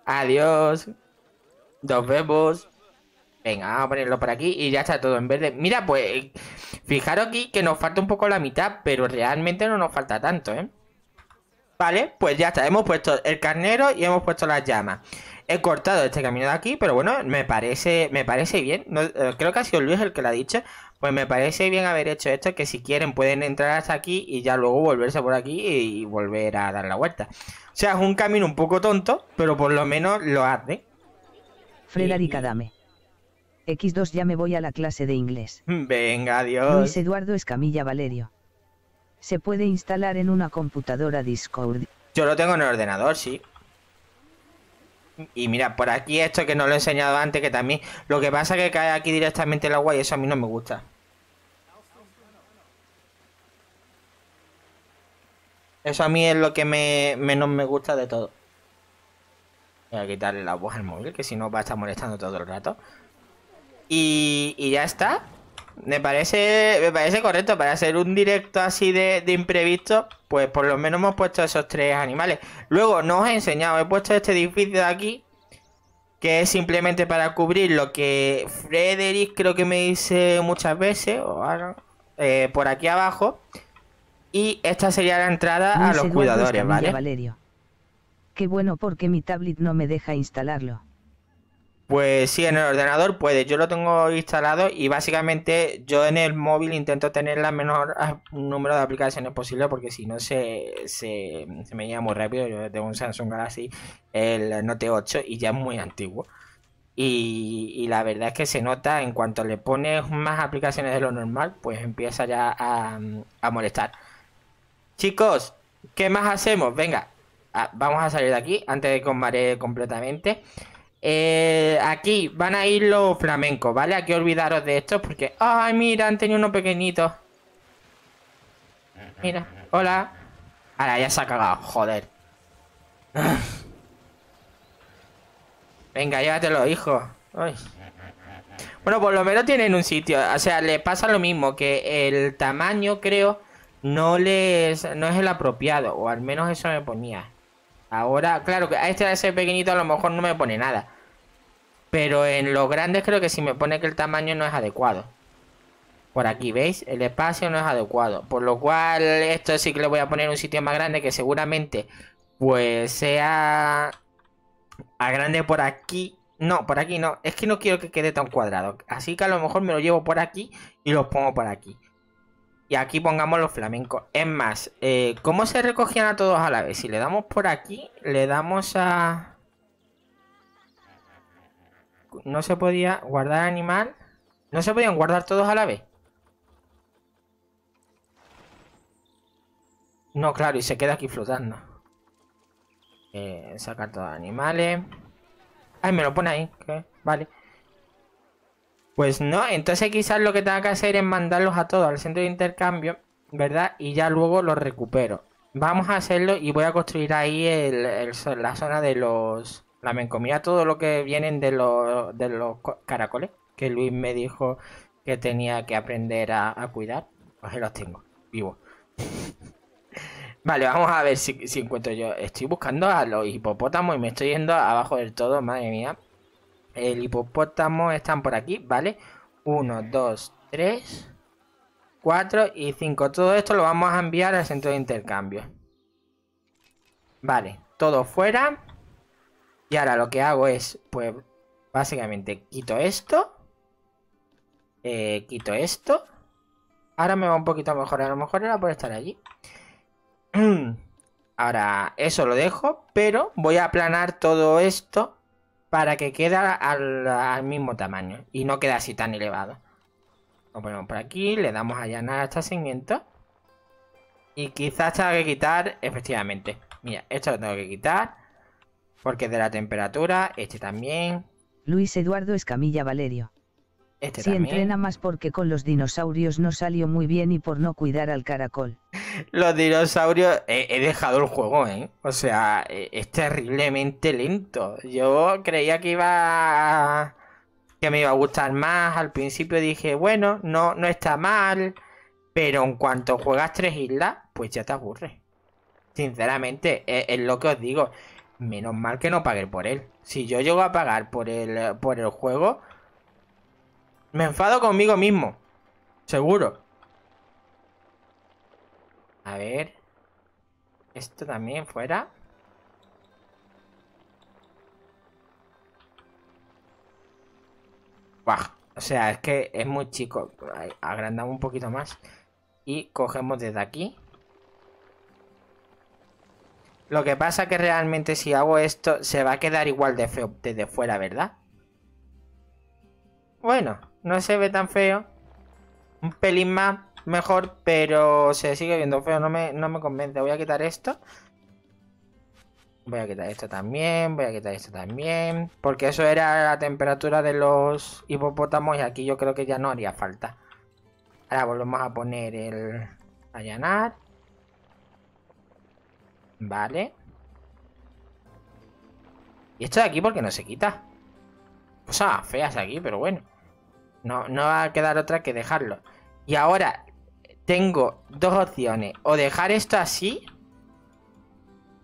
Adiós. Nos vemos. Venga, vamos a ponerlo por aquí y ya está todo en verde. Mira, pues, fijaros aquí que nos falta un poco la mitad, pero realmente no nos falta tanto, ¿eh? Vale, pues ya está. Hemos puesto el carnero y hemos puesto las llamas. He cortado este camino de aquí, pero bueno, me parece me parece bien. No, creo que ha sido Luis el que lo ha dicho. Pues me parece bien haber hecho esto, que si quieren pueden entrar hasta aquí y ya luego volverse por aquí y volver a dar la vuelta. O sea, es un camino un poco tonto, pero por lo menos lo hace. Frederica, dame. equis dos, ya me voy a la clase de inglés. Venga, adiós. Luis Eduardo Escamilla Valerio. ¿Se puede instalar en una computadora Discord? Yo lo tengo en el ordenador, sí. Y mira, por aquí esto que no lo he enseñado antes, que también... Lo que pasa es que cae aquí directamente el agua y eso a mí no me gusta. Eso a mí es lo que me, menos me gusta de todo. Voy a quitarle la voz al móvil, que si no va a estar molestando todo el rato. Y, y ya está. Me parece, me parece correcto. Para hacer un directo así de, de imprevisto, pues por lo menos hemos puesto esos tres animales. Luego no os he enseñado, he puesto este edificio de aquí, que es simplemente para cubrir lo que Frederick creo que me dice muchas veces, o ahora, eh, por aquí abajo. Y esta sería la entrada Luis a los Eduardo cuidadores, Escamilla, ¿vale? Valerio. Qué bueno, porque mi tablet no me deja instalarlo. Pues sí, en el ordenador puede, yo lo tengo instalado y básicamente yo en el móvil intento tener la menor número de aplicaciones posible porque si no se, se, se me llega muy rápido. Yo tengo un Samsung Galaxy, el Note ocho, y ya es muy antiguo. Y, y la verdad es que se nota, en cuanto le pones más aplicaciones de lo normal, pues empieza ya a, a molestar. Chicos, ¿qué más hacemos? Venga, vamos a salir de aquí antes de que os maree completamente. Eh, aquí van a ir los flamencos, ¿vale? Aquí olvidaros de estos porque... ¡Ay, mira! Han tenido unos pequeñitos. Mira, hola. Ahora ya se ha cagado, joder. Venga, llévatelo, hijo. Ay. Bueno, por lo menos tienen un sitio. O sea, les pasa lo mismo, que el tamaño, creo, no les... no es el apropiado. O al menos eso me ponía. Ahora, claro, que a este a ese pequeñito a lo mejor no me pone nada. Pero en los grandes creo que sí me pone que el tamaño no es adecuado. Por aquí, ¿veis? El espacio no es adecuado. Por lo cual, esto sí que le voy a poner un sitio más grande que seguramente, pues, sea a grande por aquí. No, por aquí no. Es que no quiero que quede tan cuadrado. Así que a lo mejor me lo llevo por aquí y los pongo por aquí. Y aquí pongamos los flamencos. Es más, eh, ¿cómo se recogían a todos a la vez? Si le damos por aquí, le damos a... No se podía guardar animal. No se podían guardar todos a la vez. No, claro, y se queda aquí flotando. Eh, sacar todos los animales. Ay, me lo pone ahí. ¿Qué? Vale. Pues no, entonces quizás lo que tenga que hacer es mandarlos a todos al centro de intercambio, ¿verdad? Y ya luego los recupero. Vamos a hacerlo y voy a construir ahí el, el, la zona de los flamencos. Mira todo lo que vienen de los, de los caracoles, que Luis me dijo que tenía que aprender a, a cuidar. Pues los tengo, vivos. Vale, vamos a ver si, si encuentro yo. Estoy buscando a los hipopótamos y me estoy yendo abajo del todo, madre mía. El hipopótamo están por aquí, ¿vale? uno, dos, tres, cuatro y cinco. Todo esto lo vamos a enviar al centro de intercambio. Vale, todo fuera. Y ahora lo que hago es, pues, básicamente quito esto. Eh, quito esto. Ahora me va un poquito mejor. A lo mejor era por estar allí. Ahora eso lo dejo, pero voy a aplanar todo esto para que quede al, al mismo tamaño y no quede así tan elevado. Lo ponemos por aquí, le damos a allanar este segmento. Y quizás tenga que quitar, efectivamente. Mira, esto lo tengo que quitar porque es de la temperatura. Este también. Luis Eduardo Escamilla Valerio. Este sí, también. Sí, entrena más porque con los dinosaurios no salió muy bien y por no cuidar al caracol. Los dinosaurios... Eh, he dejado el juego, ¿eh? O sea, eh, es terriblemente lento. Yo creía que iba... A... Que me iba a gustar más. Al principio dije, bueno, no, no está mal. Pero en cuanto juegas tres islas, pues ya te aburres. Sinceramente, es, es lo que os digo. Menos mal que no pagué por él. Si yo llego a pagar por el, por el juego... Me enfado conmigo mismo. Seguro. A ver. Esto también fuera. Buah. O sea, es que es muy chico. Agrandamos un poquito más. Y cogemos desde aquí. Lo que pasa que realmente si hago esto se va a quedar igual de feo desde fuera, ¿verdad? Bueno, no se ve tan feo. Un pelín más mejor, pero se sigue viendo feo. No me, no me convence. Voy a quitar esto. Voy a quitar esto también. Voy a quitar esto también. Porque eso era la temperatura de los hipopótamos y aquí yo creo que ya no haría falta. Ahora volvemos a poner el allanar. Vale. Y esto de aquí porque no se quita. Cosas feas aquí, pero bueno. No, no va a quedar otra que dejarlo. Y ahora tengo dos opciones. O dejar esto así.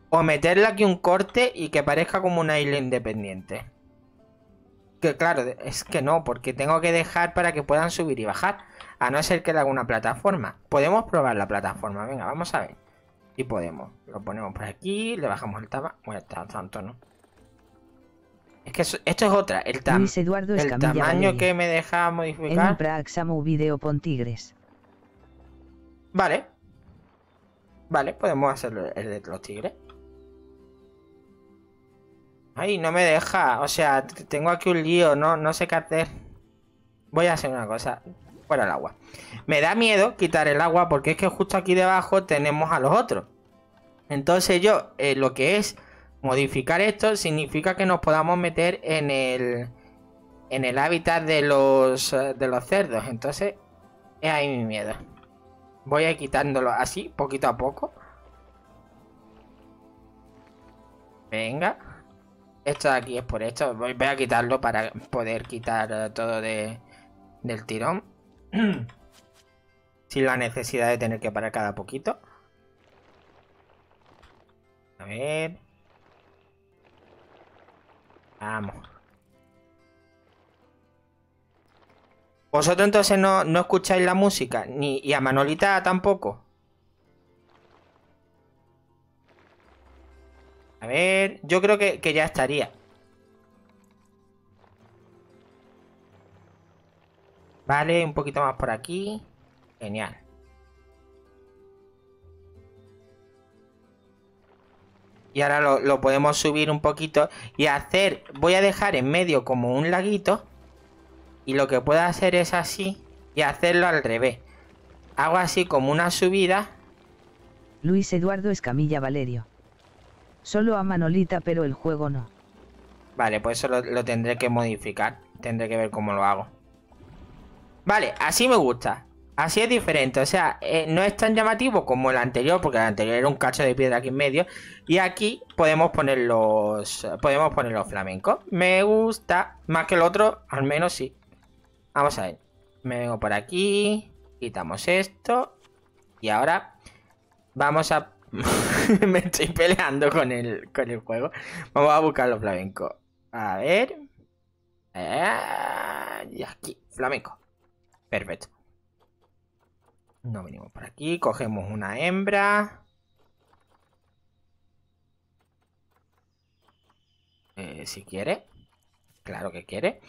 O meterle aquí un corte y que parezca como una isla independiente. Que claro, es que no, porque tengo que dejar para que puedan subir y bajar. A no ser que le haga una plataforma. Podemos probar la plataforma. Venga, vamos a ver. Y podemos, lo ponemos por aquí, le bajamos el tamaño. Bueno, tanto no. Es que eso, esto es otra, el, tam Luis Eduardo el tamaño Valeria. Que me deja modificar. En video pon tigres. Vale. Vale, podemos hacerlo el de los tigres. Ay, no me deja, o sea, tengo aquí un lío, no, no sé qué hacer. Voy a hacer una cosa. Fuera el agua. Me da miedo quitar el agua porque es que justo aquí debajo tenemos a los otros. Entonces yo, eh, lo que es modificar esto, significa que nos podamos meter en el en el hábitat de los, de los cerdos. Entonces, es ahí mi miedo. Voy a ir quitándolo así, poquito a poco. Venga. Esto de aquí es por esto. Voy, voy a quitarlo para poder quitar todo de, del tirón. Sin la necesidad de tener que parar cada poquito. A ver. Vamos. Vosotros entonces no, no escucháis la música. Ni, y a Manolita tampoco. A ver. Yo creo que, que ya estaría. Vale, un poquito más por aquí. Genial. Y ahora lo, lo podemos subir un poquito. Y hacer... Voy a dejar en medio como un laguito. Y lo que puedo hacer es así. Y hacerlo al revés. Hago así como una subida. Luis Eduardo Escamilla Valerio. Solo a Manolita, pero el juego no. Vale, pues eso lo, lo tendré que modificar. Tendré que ver cómo lo hago. Vale, así me gusta. Así es diferente. O sea, eh, no es tan llamativo como el anterior, porque el anterior era un cacho de piedra aquí en medio. Y aquí podemos poner los, podemos poner los flamencos. Me gusta. Más que el otro, al menos sí. Vamos a ver. Me vengo por aquí. Quitamos esto. Y ahora vamos a... me estoy peleando con el, con el juego. Vamos a buscar los flamencos. A ver. Eh, y aquí, flamenco. Perfecto. Nos venimos por aquí. Cogemos una hembra. Eh, si quiere. Claro que quiere.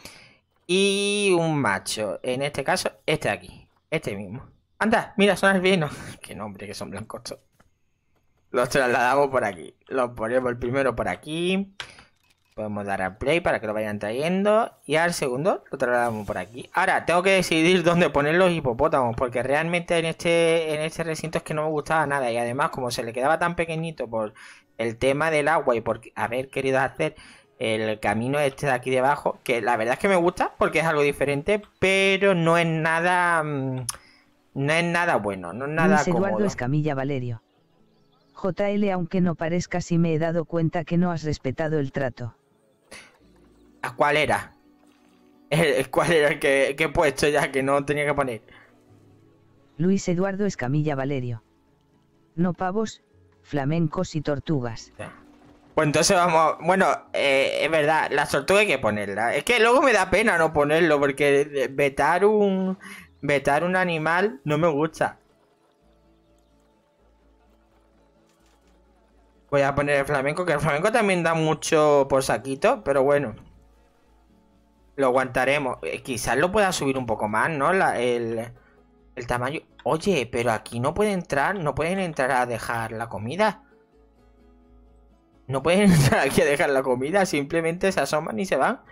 Y un macho. En este caso, este de aquí. Este mismo. Anda, mira, son albinos. Qué nombre, que son blancos todos. Los trasladamos por aquí. Los ponemos el primero por aquí. Podemos dar al play para que lo vayan trayendo. Y al segundo lo trasladamos por aquí. Ahora tengo que decidir dónde poner los hipopótamos. Porque realmente en este, en este recinto es que no me gustaba nada. Y además como se le quedaba tan pequeñito por el tema del agua. Y por haber querido hacer el camino este de aquí debajo. Que la verdad es que me gusta porque es algo diferente. Pero no es nada... No es nada bueno. No es nada cómodo. Eduardo Escamilla Valerio. J L, aunque no parezca, sí me he dado cuenta que no has respetado el trato. ¿Cuál era? ¿Cuál era el que, que he puesto ya que no tenía que poner? Luis Eduardo Escamilla Valerio. No pavos, flamencos y tortugas. Pues entonces vamos... Bueno, eh, es verdad, la tortuga hay que ponerla. Es que luego me da pena no ponerlo, porque vetar un... Vetar un animal no me gusta. Voy a poner el flamenco, que el flamenco también da mucho por saquito, pero bueno. Lo aguantaremos. Eh, quizás lo pueda subir un poco más, ¿no? La, el, el tamaño... Oye, pero aquí no pueden entrar, no pueden entrar a dejar la comida. No pueden entrar aquí a dejar la comida, simplemente se asoman y se van.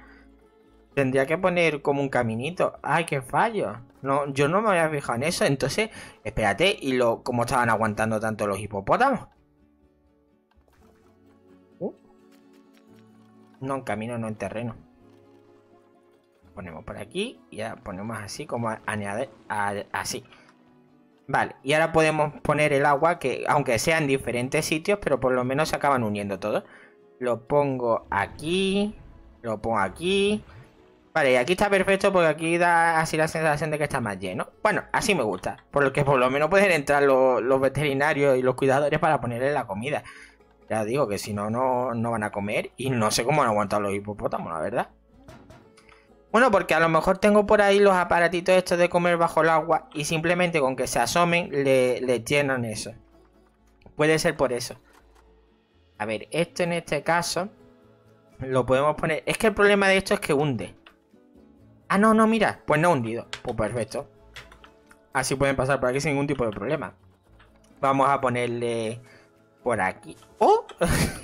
Tendría que poner como un caminito. ¡Ay, qué fallo! No, yo no me había fijado en eso, entonces... Espérate, ¿y lo, cómo estaban aguantando tanto los hipopótamos? Uh. No en camino, no en terreno. Ponemos por aquí y ya ponemos así, como añadir... Así. Vale, y ahora podemos poner el agua, que aunque sea en diferentes sitios, pero por lo menos se acaban uniendo todos. Lo pongo aquí, lo pongo aquí. Vale, y aquí está perfecto porque aquí da así la sensación de que está más lleno. Bueno, así me gusta, por lo que por lo menos pueden entrar los, los veterinarios y los cuidadores para ponerle la comida. Ya digo que si no, no, no van a comer y no sé cómo han aguantado los hipopótamos, la verdad. Bueno, porque a lo mejor tengo por ahí los aparatitos estos de comer bajo el agua y simplemente con que se asomen le, le llenan eso. Puede ser por eso. A ver, esto en este caso lo podemos poner... Es que el problema de esto es que hunde. Ah, no, no, mira. Pues no ha hundido. Pues perfecto. Así pueden pasar por aquí sin ningún tipo de problema. Vamos a ponerle por aquí. ¡Oh!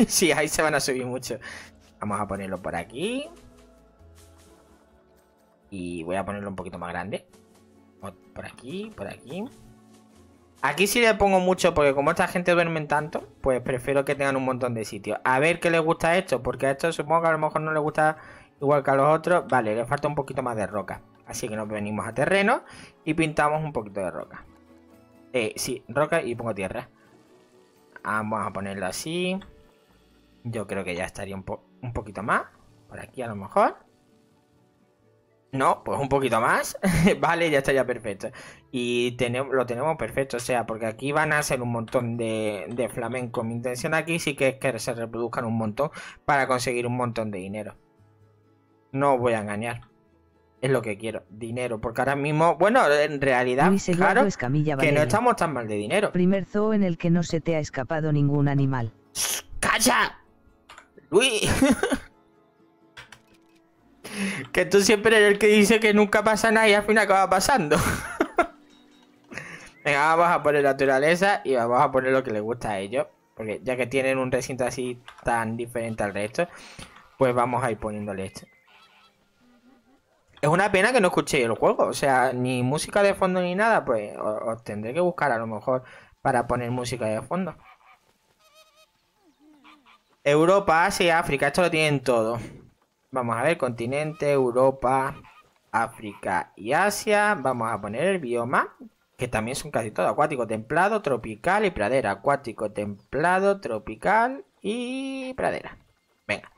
Sí, ahí se van a subir mucho. Vamos a ponerlo por aquí. Y voy a ponerlo un poquito más grande. Por aquí, por aquí. Aquí sí le pongo mucho porque como esta gente duerme tanto, pues prefiero que tengan un montón de sitios. A ver qué les gusta esto, porque a esto supongo que a lo mejor no les gusta igual que a los otros. Vale, le falta un poquito más de roca. Así que nos venimos a terreno y pintamos un poquito de roca. Eh, sí, roca y pongo tierra. Vamos a ponerlo así. Yo creo que ya estaría un, po un poquito más. Por aquí a lo mejor. No, pues un poquito más. Vale, ya está ya perfecto. Y tenemos, lo tenemos perfecto. O sea, porque aquí van a hacer un montón de, de flamenco. Mi intención aquí sí que es que se reproduzcan un montón para conseguir un montón de dinero. No os voy a engañar. Es lo que quiero. Dinero. Porque ahora mismo, bueno, en realidad, claro, que no estamos tan mal de dinero. Primer zoo en el que no se te ha escapado ningún animal. ¡Calla! ¡Luis! Que tú siempre eres el que dice que nunca pasa nada y al final acaba pasando. Venga, vamos a poner naturaleza y vamos a poner lo que les gusta a ellos. Porque ya que tienen un recinto así tan diferente al resto, pues vamos a ir poniéndole esto. Es una pena que no escuchéis el juego. O sea, ni música de fondo ni nada. Pues os tendré que buscar a lo mejor para poner música de fondo. Europa, Asia, África, esto lo tienen todo. Vamos a ver, continente, Europa, África y Asia. Vamos a poner el bioma, que también son casi todos. Acuático, templado, tropical y pradera. Acuático, templado, tropical y pradera. Venga.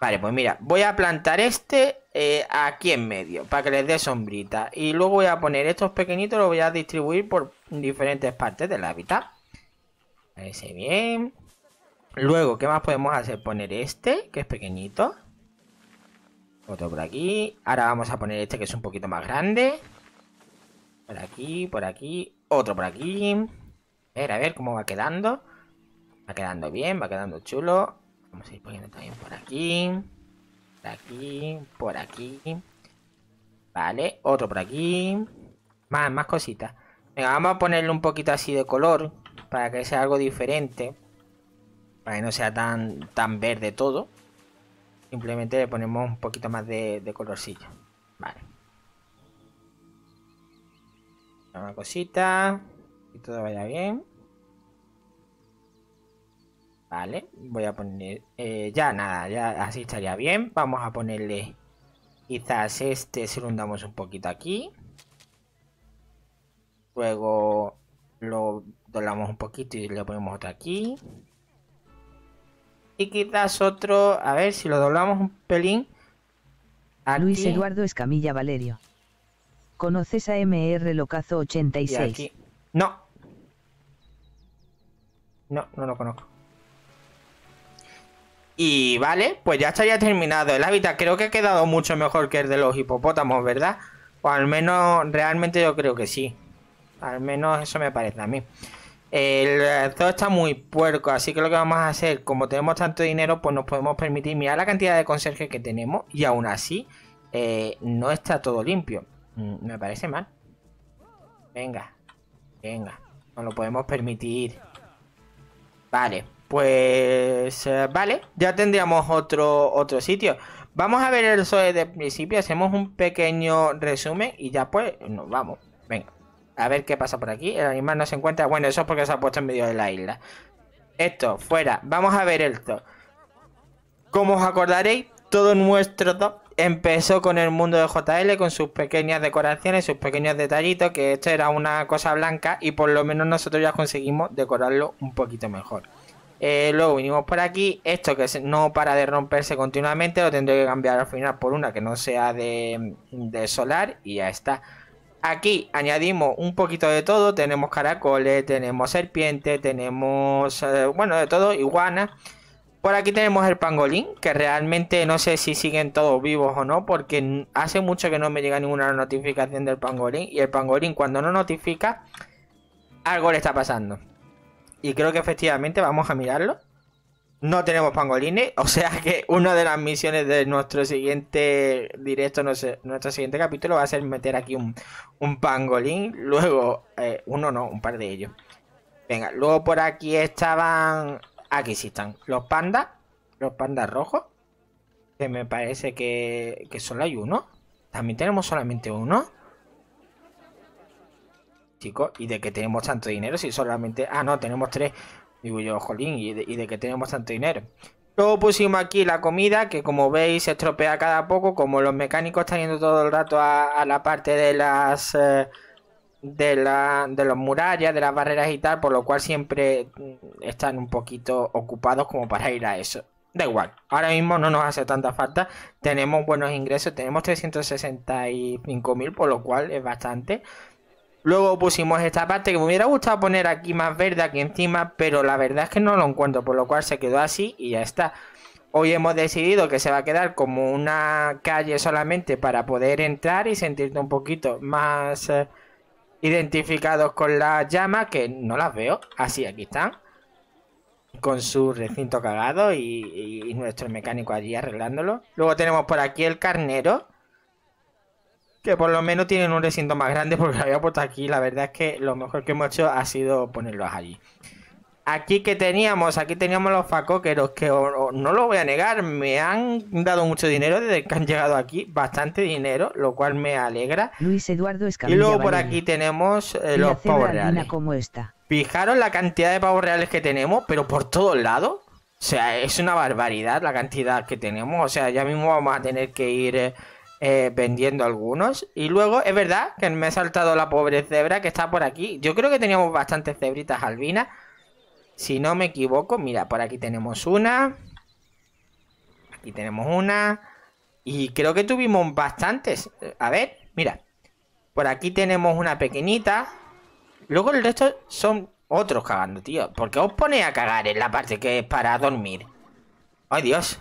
Vale, pues mira, voy a plantar este eh, aquí en medio, para que les dé sombrita. Y luego voy a poner estos pequeñitos, los voy a distribuir por diferentes partes del hábitat. Parece bien. Luego, ¿qué más podemos hacer? Poner este, que es pequeñito. Otro por aquí. Ahora vamos a poner este que es un poquito más grande. Por aquí, por aquí. Otro por aquí. A ver, a ver cómo va quedando. Va quedando bien, va quedando chulo. Vamos a ir poniendo también por aquí. Por aquí, por aquí. Vale, otro por aquí. Más, más cositas. Venga, vamos a ponerle un poquito así de color. Para que sea algo diferente. Para que no sea tan, tan verde todo. Simplemente le ponemos un poquito más de, de colorcillo. Vale. Una cosita. Que todo vaya bien. Vale. Voy a poner... Eh, ya nada, ya así estaría bien. Vamos a ponerle... Quizás este se lo hundamos un poquito aquí. Luego lo doblamos un poquito y le ponemos otro aquí. Y quizás otro... A ver, si lo doblamos un pelín... Aquí. Luis Eduardo Escamilla Valerio. ¿Conoces a M R Locazo ochenta y seis? Y aquí. No. No, no lo conozco. Y vale, pues ya estaría terminado el hábitat. Creo que ha quedado mucho mejor que el de los hipopótamos, ¿verdad? O al menos, realmente yo creo que sí. Al menos eso me parece a mí. El zoo está muy puerco, así que lo que vamos a hacer, como tenemos tanto dinero, pues nos podemos permitir mirar la cantidad de conserjes que tenemos. Y aún así, eh, no está todo limpio. Mm, me parece mal. Venga, venga, nos lo podemos permitir. Vale, pues eh, vale, ya tendríamos otro, otro sitio. Vamos a ver el zoo desde el principio, hacemos un pequeño resumen y ya pues nos vamos. Venga. A ver qué pasa por aquí. El animal no se encuentra. Bueno, eso es porque se ha puesto en medio de la isla. Esto, fuera. Vamos a ver el zoo. Como os acordaréis, todo nuestro zoo empezó con el mundo de J L, con sus pequeñas decoraciones, sus pequeños detallitos, que esto era una cosa blanca y por lo menos nosotros ya conseguimos decorarlo un poquito mejor. Eh, luego vinimos por aquí. Esto que no para de romperse continuamente lo tendré que cambiar al final por una que no sea de, de solar y ya está. Aquí añadimos un poquito de todo, tenemos caracoles, tenemos serpientes, tenemos, eh, bueno, de todo, iguanas. Por aquí tenemos el pangolín, que realmente no sé si siguen todos vivos o no, porque hace mucho que no me llega ninguna notificación del pangolín. Y el pangolín cuando no notifica, algo le está pasando. Y creo que efectivamente vamos a mirarlo. No tenemos pangolines, o sea que una de las misiones de nuestro siguiente directo, no sé, nuestro siguiente capítulo va a ser meter aquí un, un pangolín, luego, eh, uno no, un par de ellos. Venga, luego por aquí estaban, aquí sí están, los pandas, los pandas rojos, que me parece que, que solo hay uno, también tenemos solamente uno. Chicos, ¿y de qué tenemos tanto dinero si solamente, ah no, tenemos tres? Digo yo, jolín, y de, y de que tenemos tanto dinero. Luego pusimos aquí la comida, que como veis se estropea cada poco. Como los mecánicos están yendo todo el rato a, a la parte de las eh, de, la, de los murallas, de las barreras y tal, por lo cual siempre están un poquito ocupados como para ir a eso. Da igual, ahora mismo no nos hace tanta falta. Tenemos buenos ingresos, tenemos trescientos sesenta y cinco mil, por lo cual es bastante. Luego pusimos esta parte que me hubiera gustado poner aquí más verde aquí encima, pero la verdad es que no lo encuentro, por lo cual se quedó así y ya está. Hoy hemos decidido que se va a quedar como una calle solamente para poder entrar y sentirte un poquito más eh, identificados con las llamas, que no las veo. Así, aquí están, con su recinto cagado y, y nuestro mecánico allí arreglándolo. Luego tenemos por aquí el carnero, que por lo menos tienen un recinto más grande porque lo había puesto aquí. La verdad es que lo mejor que hemos hecho ha sido ponerlos allí. Aquí que teníamos, aquí teníamos los facóqueros, que o, o, no lo voy a negar, me han dado mucho dinero desde que han llegado aquí. Bastante dinero, lo cual me alegra. Luis Eduardo Escamilla. Y luego por Vanilla. Aquí tenemos eh, los pavos reales. Como esta. Fijaros la cantidad de pavos reales que tenemos, pero por todos lados. O sea, es una barbaridad la cantidad que tenemos. O sea, ya mismo vamos a tener que ir... Eh, Eh, vendiendo algunos. Y luego es verdad que me he saltado la pobre cebra que está por aquí. Yo creo que teníamos bastantes cebritas albinas, si no me equivoco. Mira, por aquí tenemos una, aquí tenemos una, y creo que tuvimos bastantes. A ver, mira, por aquí tenemos una pequeñita. Luego el resto son otros cagando, tío. ¿Por qué os ponéis a cagar en la parte que es para dormir? ¡Ay, Dios!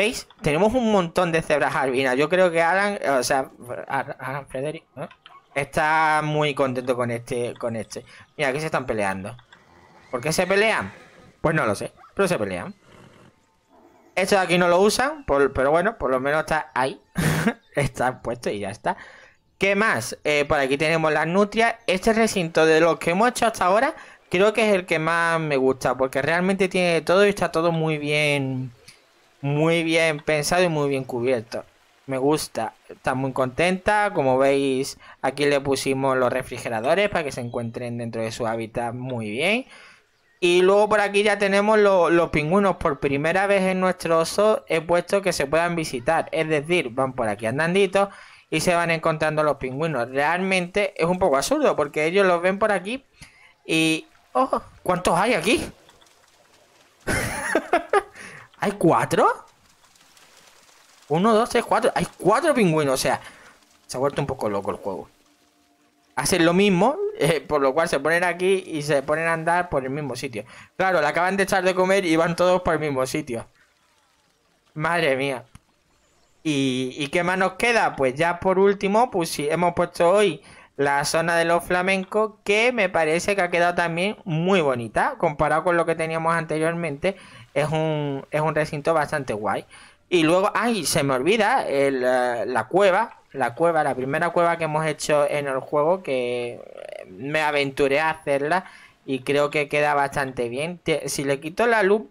¿Veis? Tenemos un montón de cebras albinas. Yo creo que Alan, o sea, Alan Frederick, ¿eh? Está muy contento con este, con este. Mira, aquí se están peleando. ¿Por qué se pelean? Pues no lo sé, pero se pelean. Estos de aquí no lo usan, por, pero bueno, por lo menos está ahí. Está puesto y ya está. ¿Qué más? Eh, por aquí tenemos las nutrias. Este recinto de los que hemos hecho hasta ahora, creo que es el que más me gusta, porque realmente tiene todo y está todo muy bien... muy bien pensado y muy bien cubierto. Me gusta. Está muy contenta. Como veis, aquí le pusimos los refrigeradores para que se encuentren dentro de su hábitat muy bien. Y luego por aquí ya tenemos lo, los pingüinos. Por primera vez en nuestro zoo he puesto que se puedan visitar. Es decir, van por aquí andanditos y se van encontrando los pingüinos. Realmente es un poco absurdo porque ellos los ven por aquí y... ¡Oh! ¿Cuántos hay aquí? ¿Hay cuatro? Uno, dos, tres, cuatro. Hay cuatro pingüinos. O sea, se ha vuelto un poco loco el juego. Hacen lo mismo, eh, por lo cual se ponen aquí y se ponen a andar por el mismo sitio. Claro, le acaban de echar de comer y van todos por el mismo sitio. Madre mía. ¿Y, y qué más nos queda? Pues ya por último, pues sí, hemos puesto hoy la zona de los flamencos, que me parece que ha quedado también muy bonita. Comparado con lo que teníamos anteriormente, es un, es un recinto bastante guay. Y luego, ay, se me olvida el, la cueva, la cueva, la primera cueva que hemos hecho en el juego, que me aventuré a hacerla y creo que queda bastante bien. Si le quito la luz,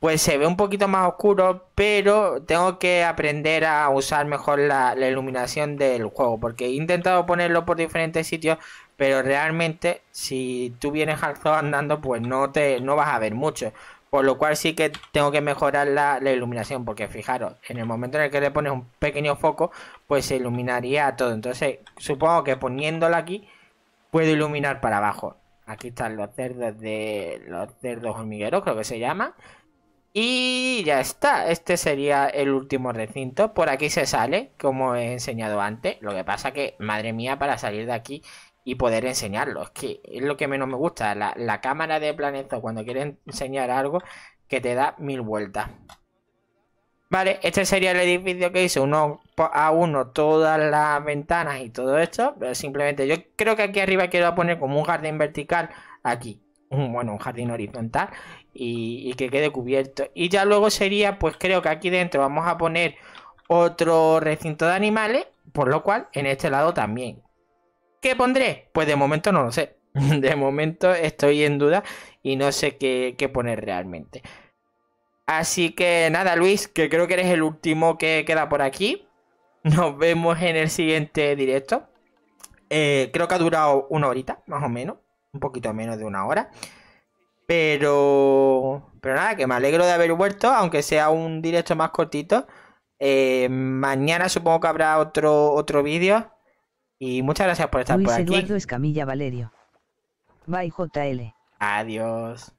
pues se ve un poquito más oscuro, pero tengo que aprender a usar mejor la, la iluminación del juego, porque he intentado ponerlo por diferentes sitios, pero realmente si tú vienes al zoo andando, pues no, te, no vas a ver mucho. Por lo cual sí que tengo que mejorar la, la iluminación, porque fijaros, en el momento en el que le pones un pequeño foco, pues se iluminaría todo. Entonces supongo que poniéndola aquí, puedo iluminar para abajo. Aquí están los cerdos de los cerdos hormigueros, creo que se llaman. Y ya está, este sería el último recinto. Por aquí se sale, como he enseñado antes. Lo que pasa que, madre mía, para salir de aquí y poder enseñarlo, es que es lo que menos me gusta, la, la cámara de Planet Zoo cuando quieres enseñar algo, que te da mil vueltas. Vale, este sería el edificio que hice uno a uno, todas las ventanas y todo esto. Pero simplemente yo creo que aquí arriba quiero poner como un jardín vertical, aquí, un, bueno, un jardín horizontal, y, y que quede cubierto. Y ya luego sería, pues creo que aquí dentro vamos a poner otro recinto de animales, por lo cual en este lado también. ¿Qué pondré? Pues de momento no lo sé. De momento estoy en duda y no sé qué, qué poner realmente. Así que nada, Luis, que creo que eres el último que queda por aquí. Nos vemos en el siguiente directo. Eh, creo que ha durado una horita, más o menos. Un poquito menos de una hora. Pero... Pero nada, que me alegro de haber vuelto, aunque sea un directo más cortito. Eh, mañana supongo que habrá otro, otro vídeo. Y muchas gracias por estar Luis por aquí. Luis Eduardo Escamilla Valerio. Bye, J L. Adiós.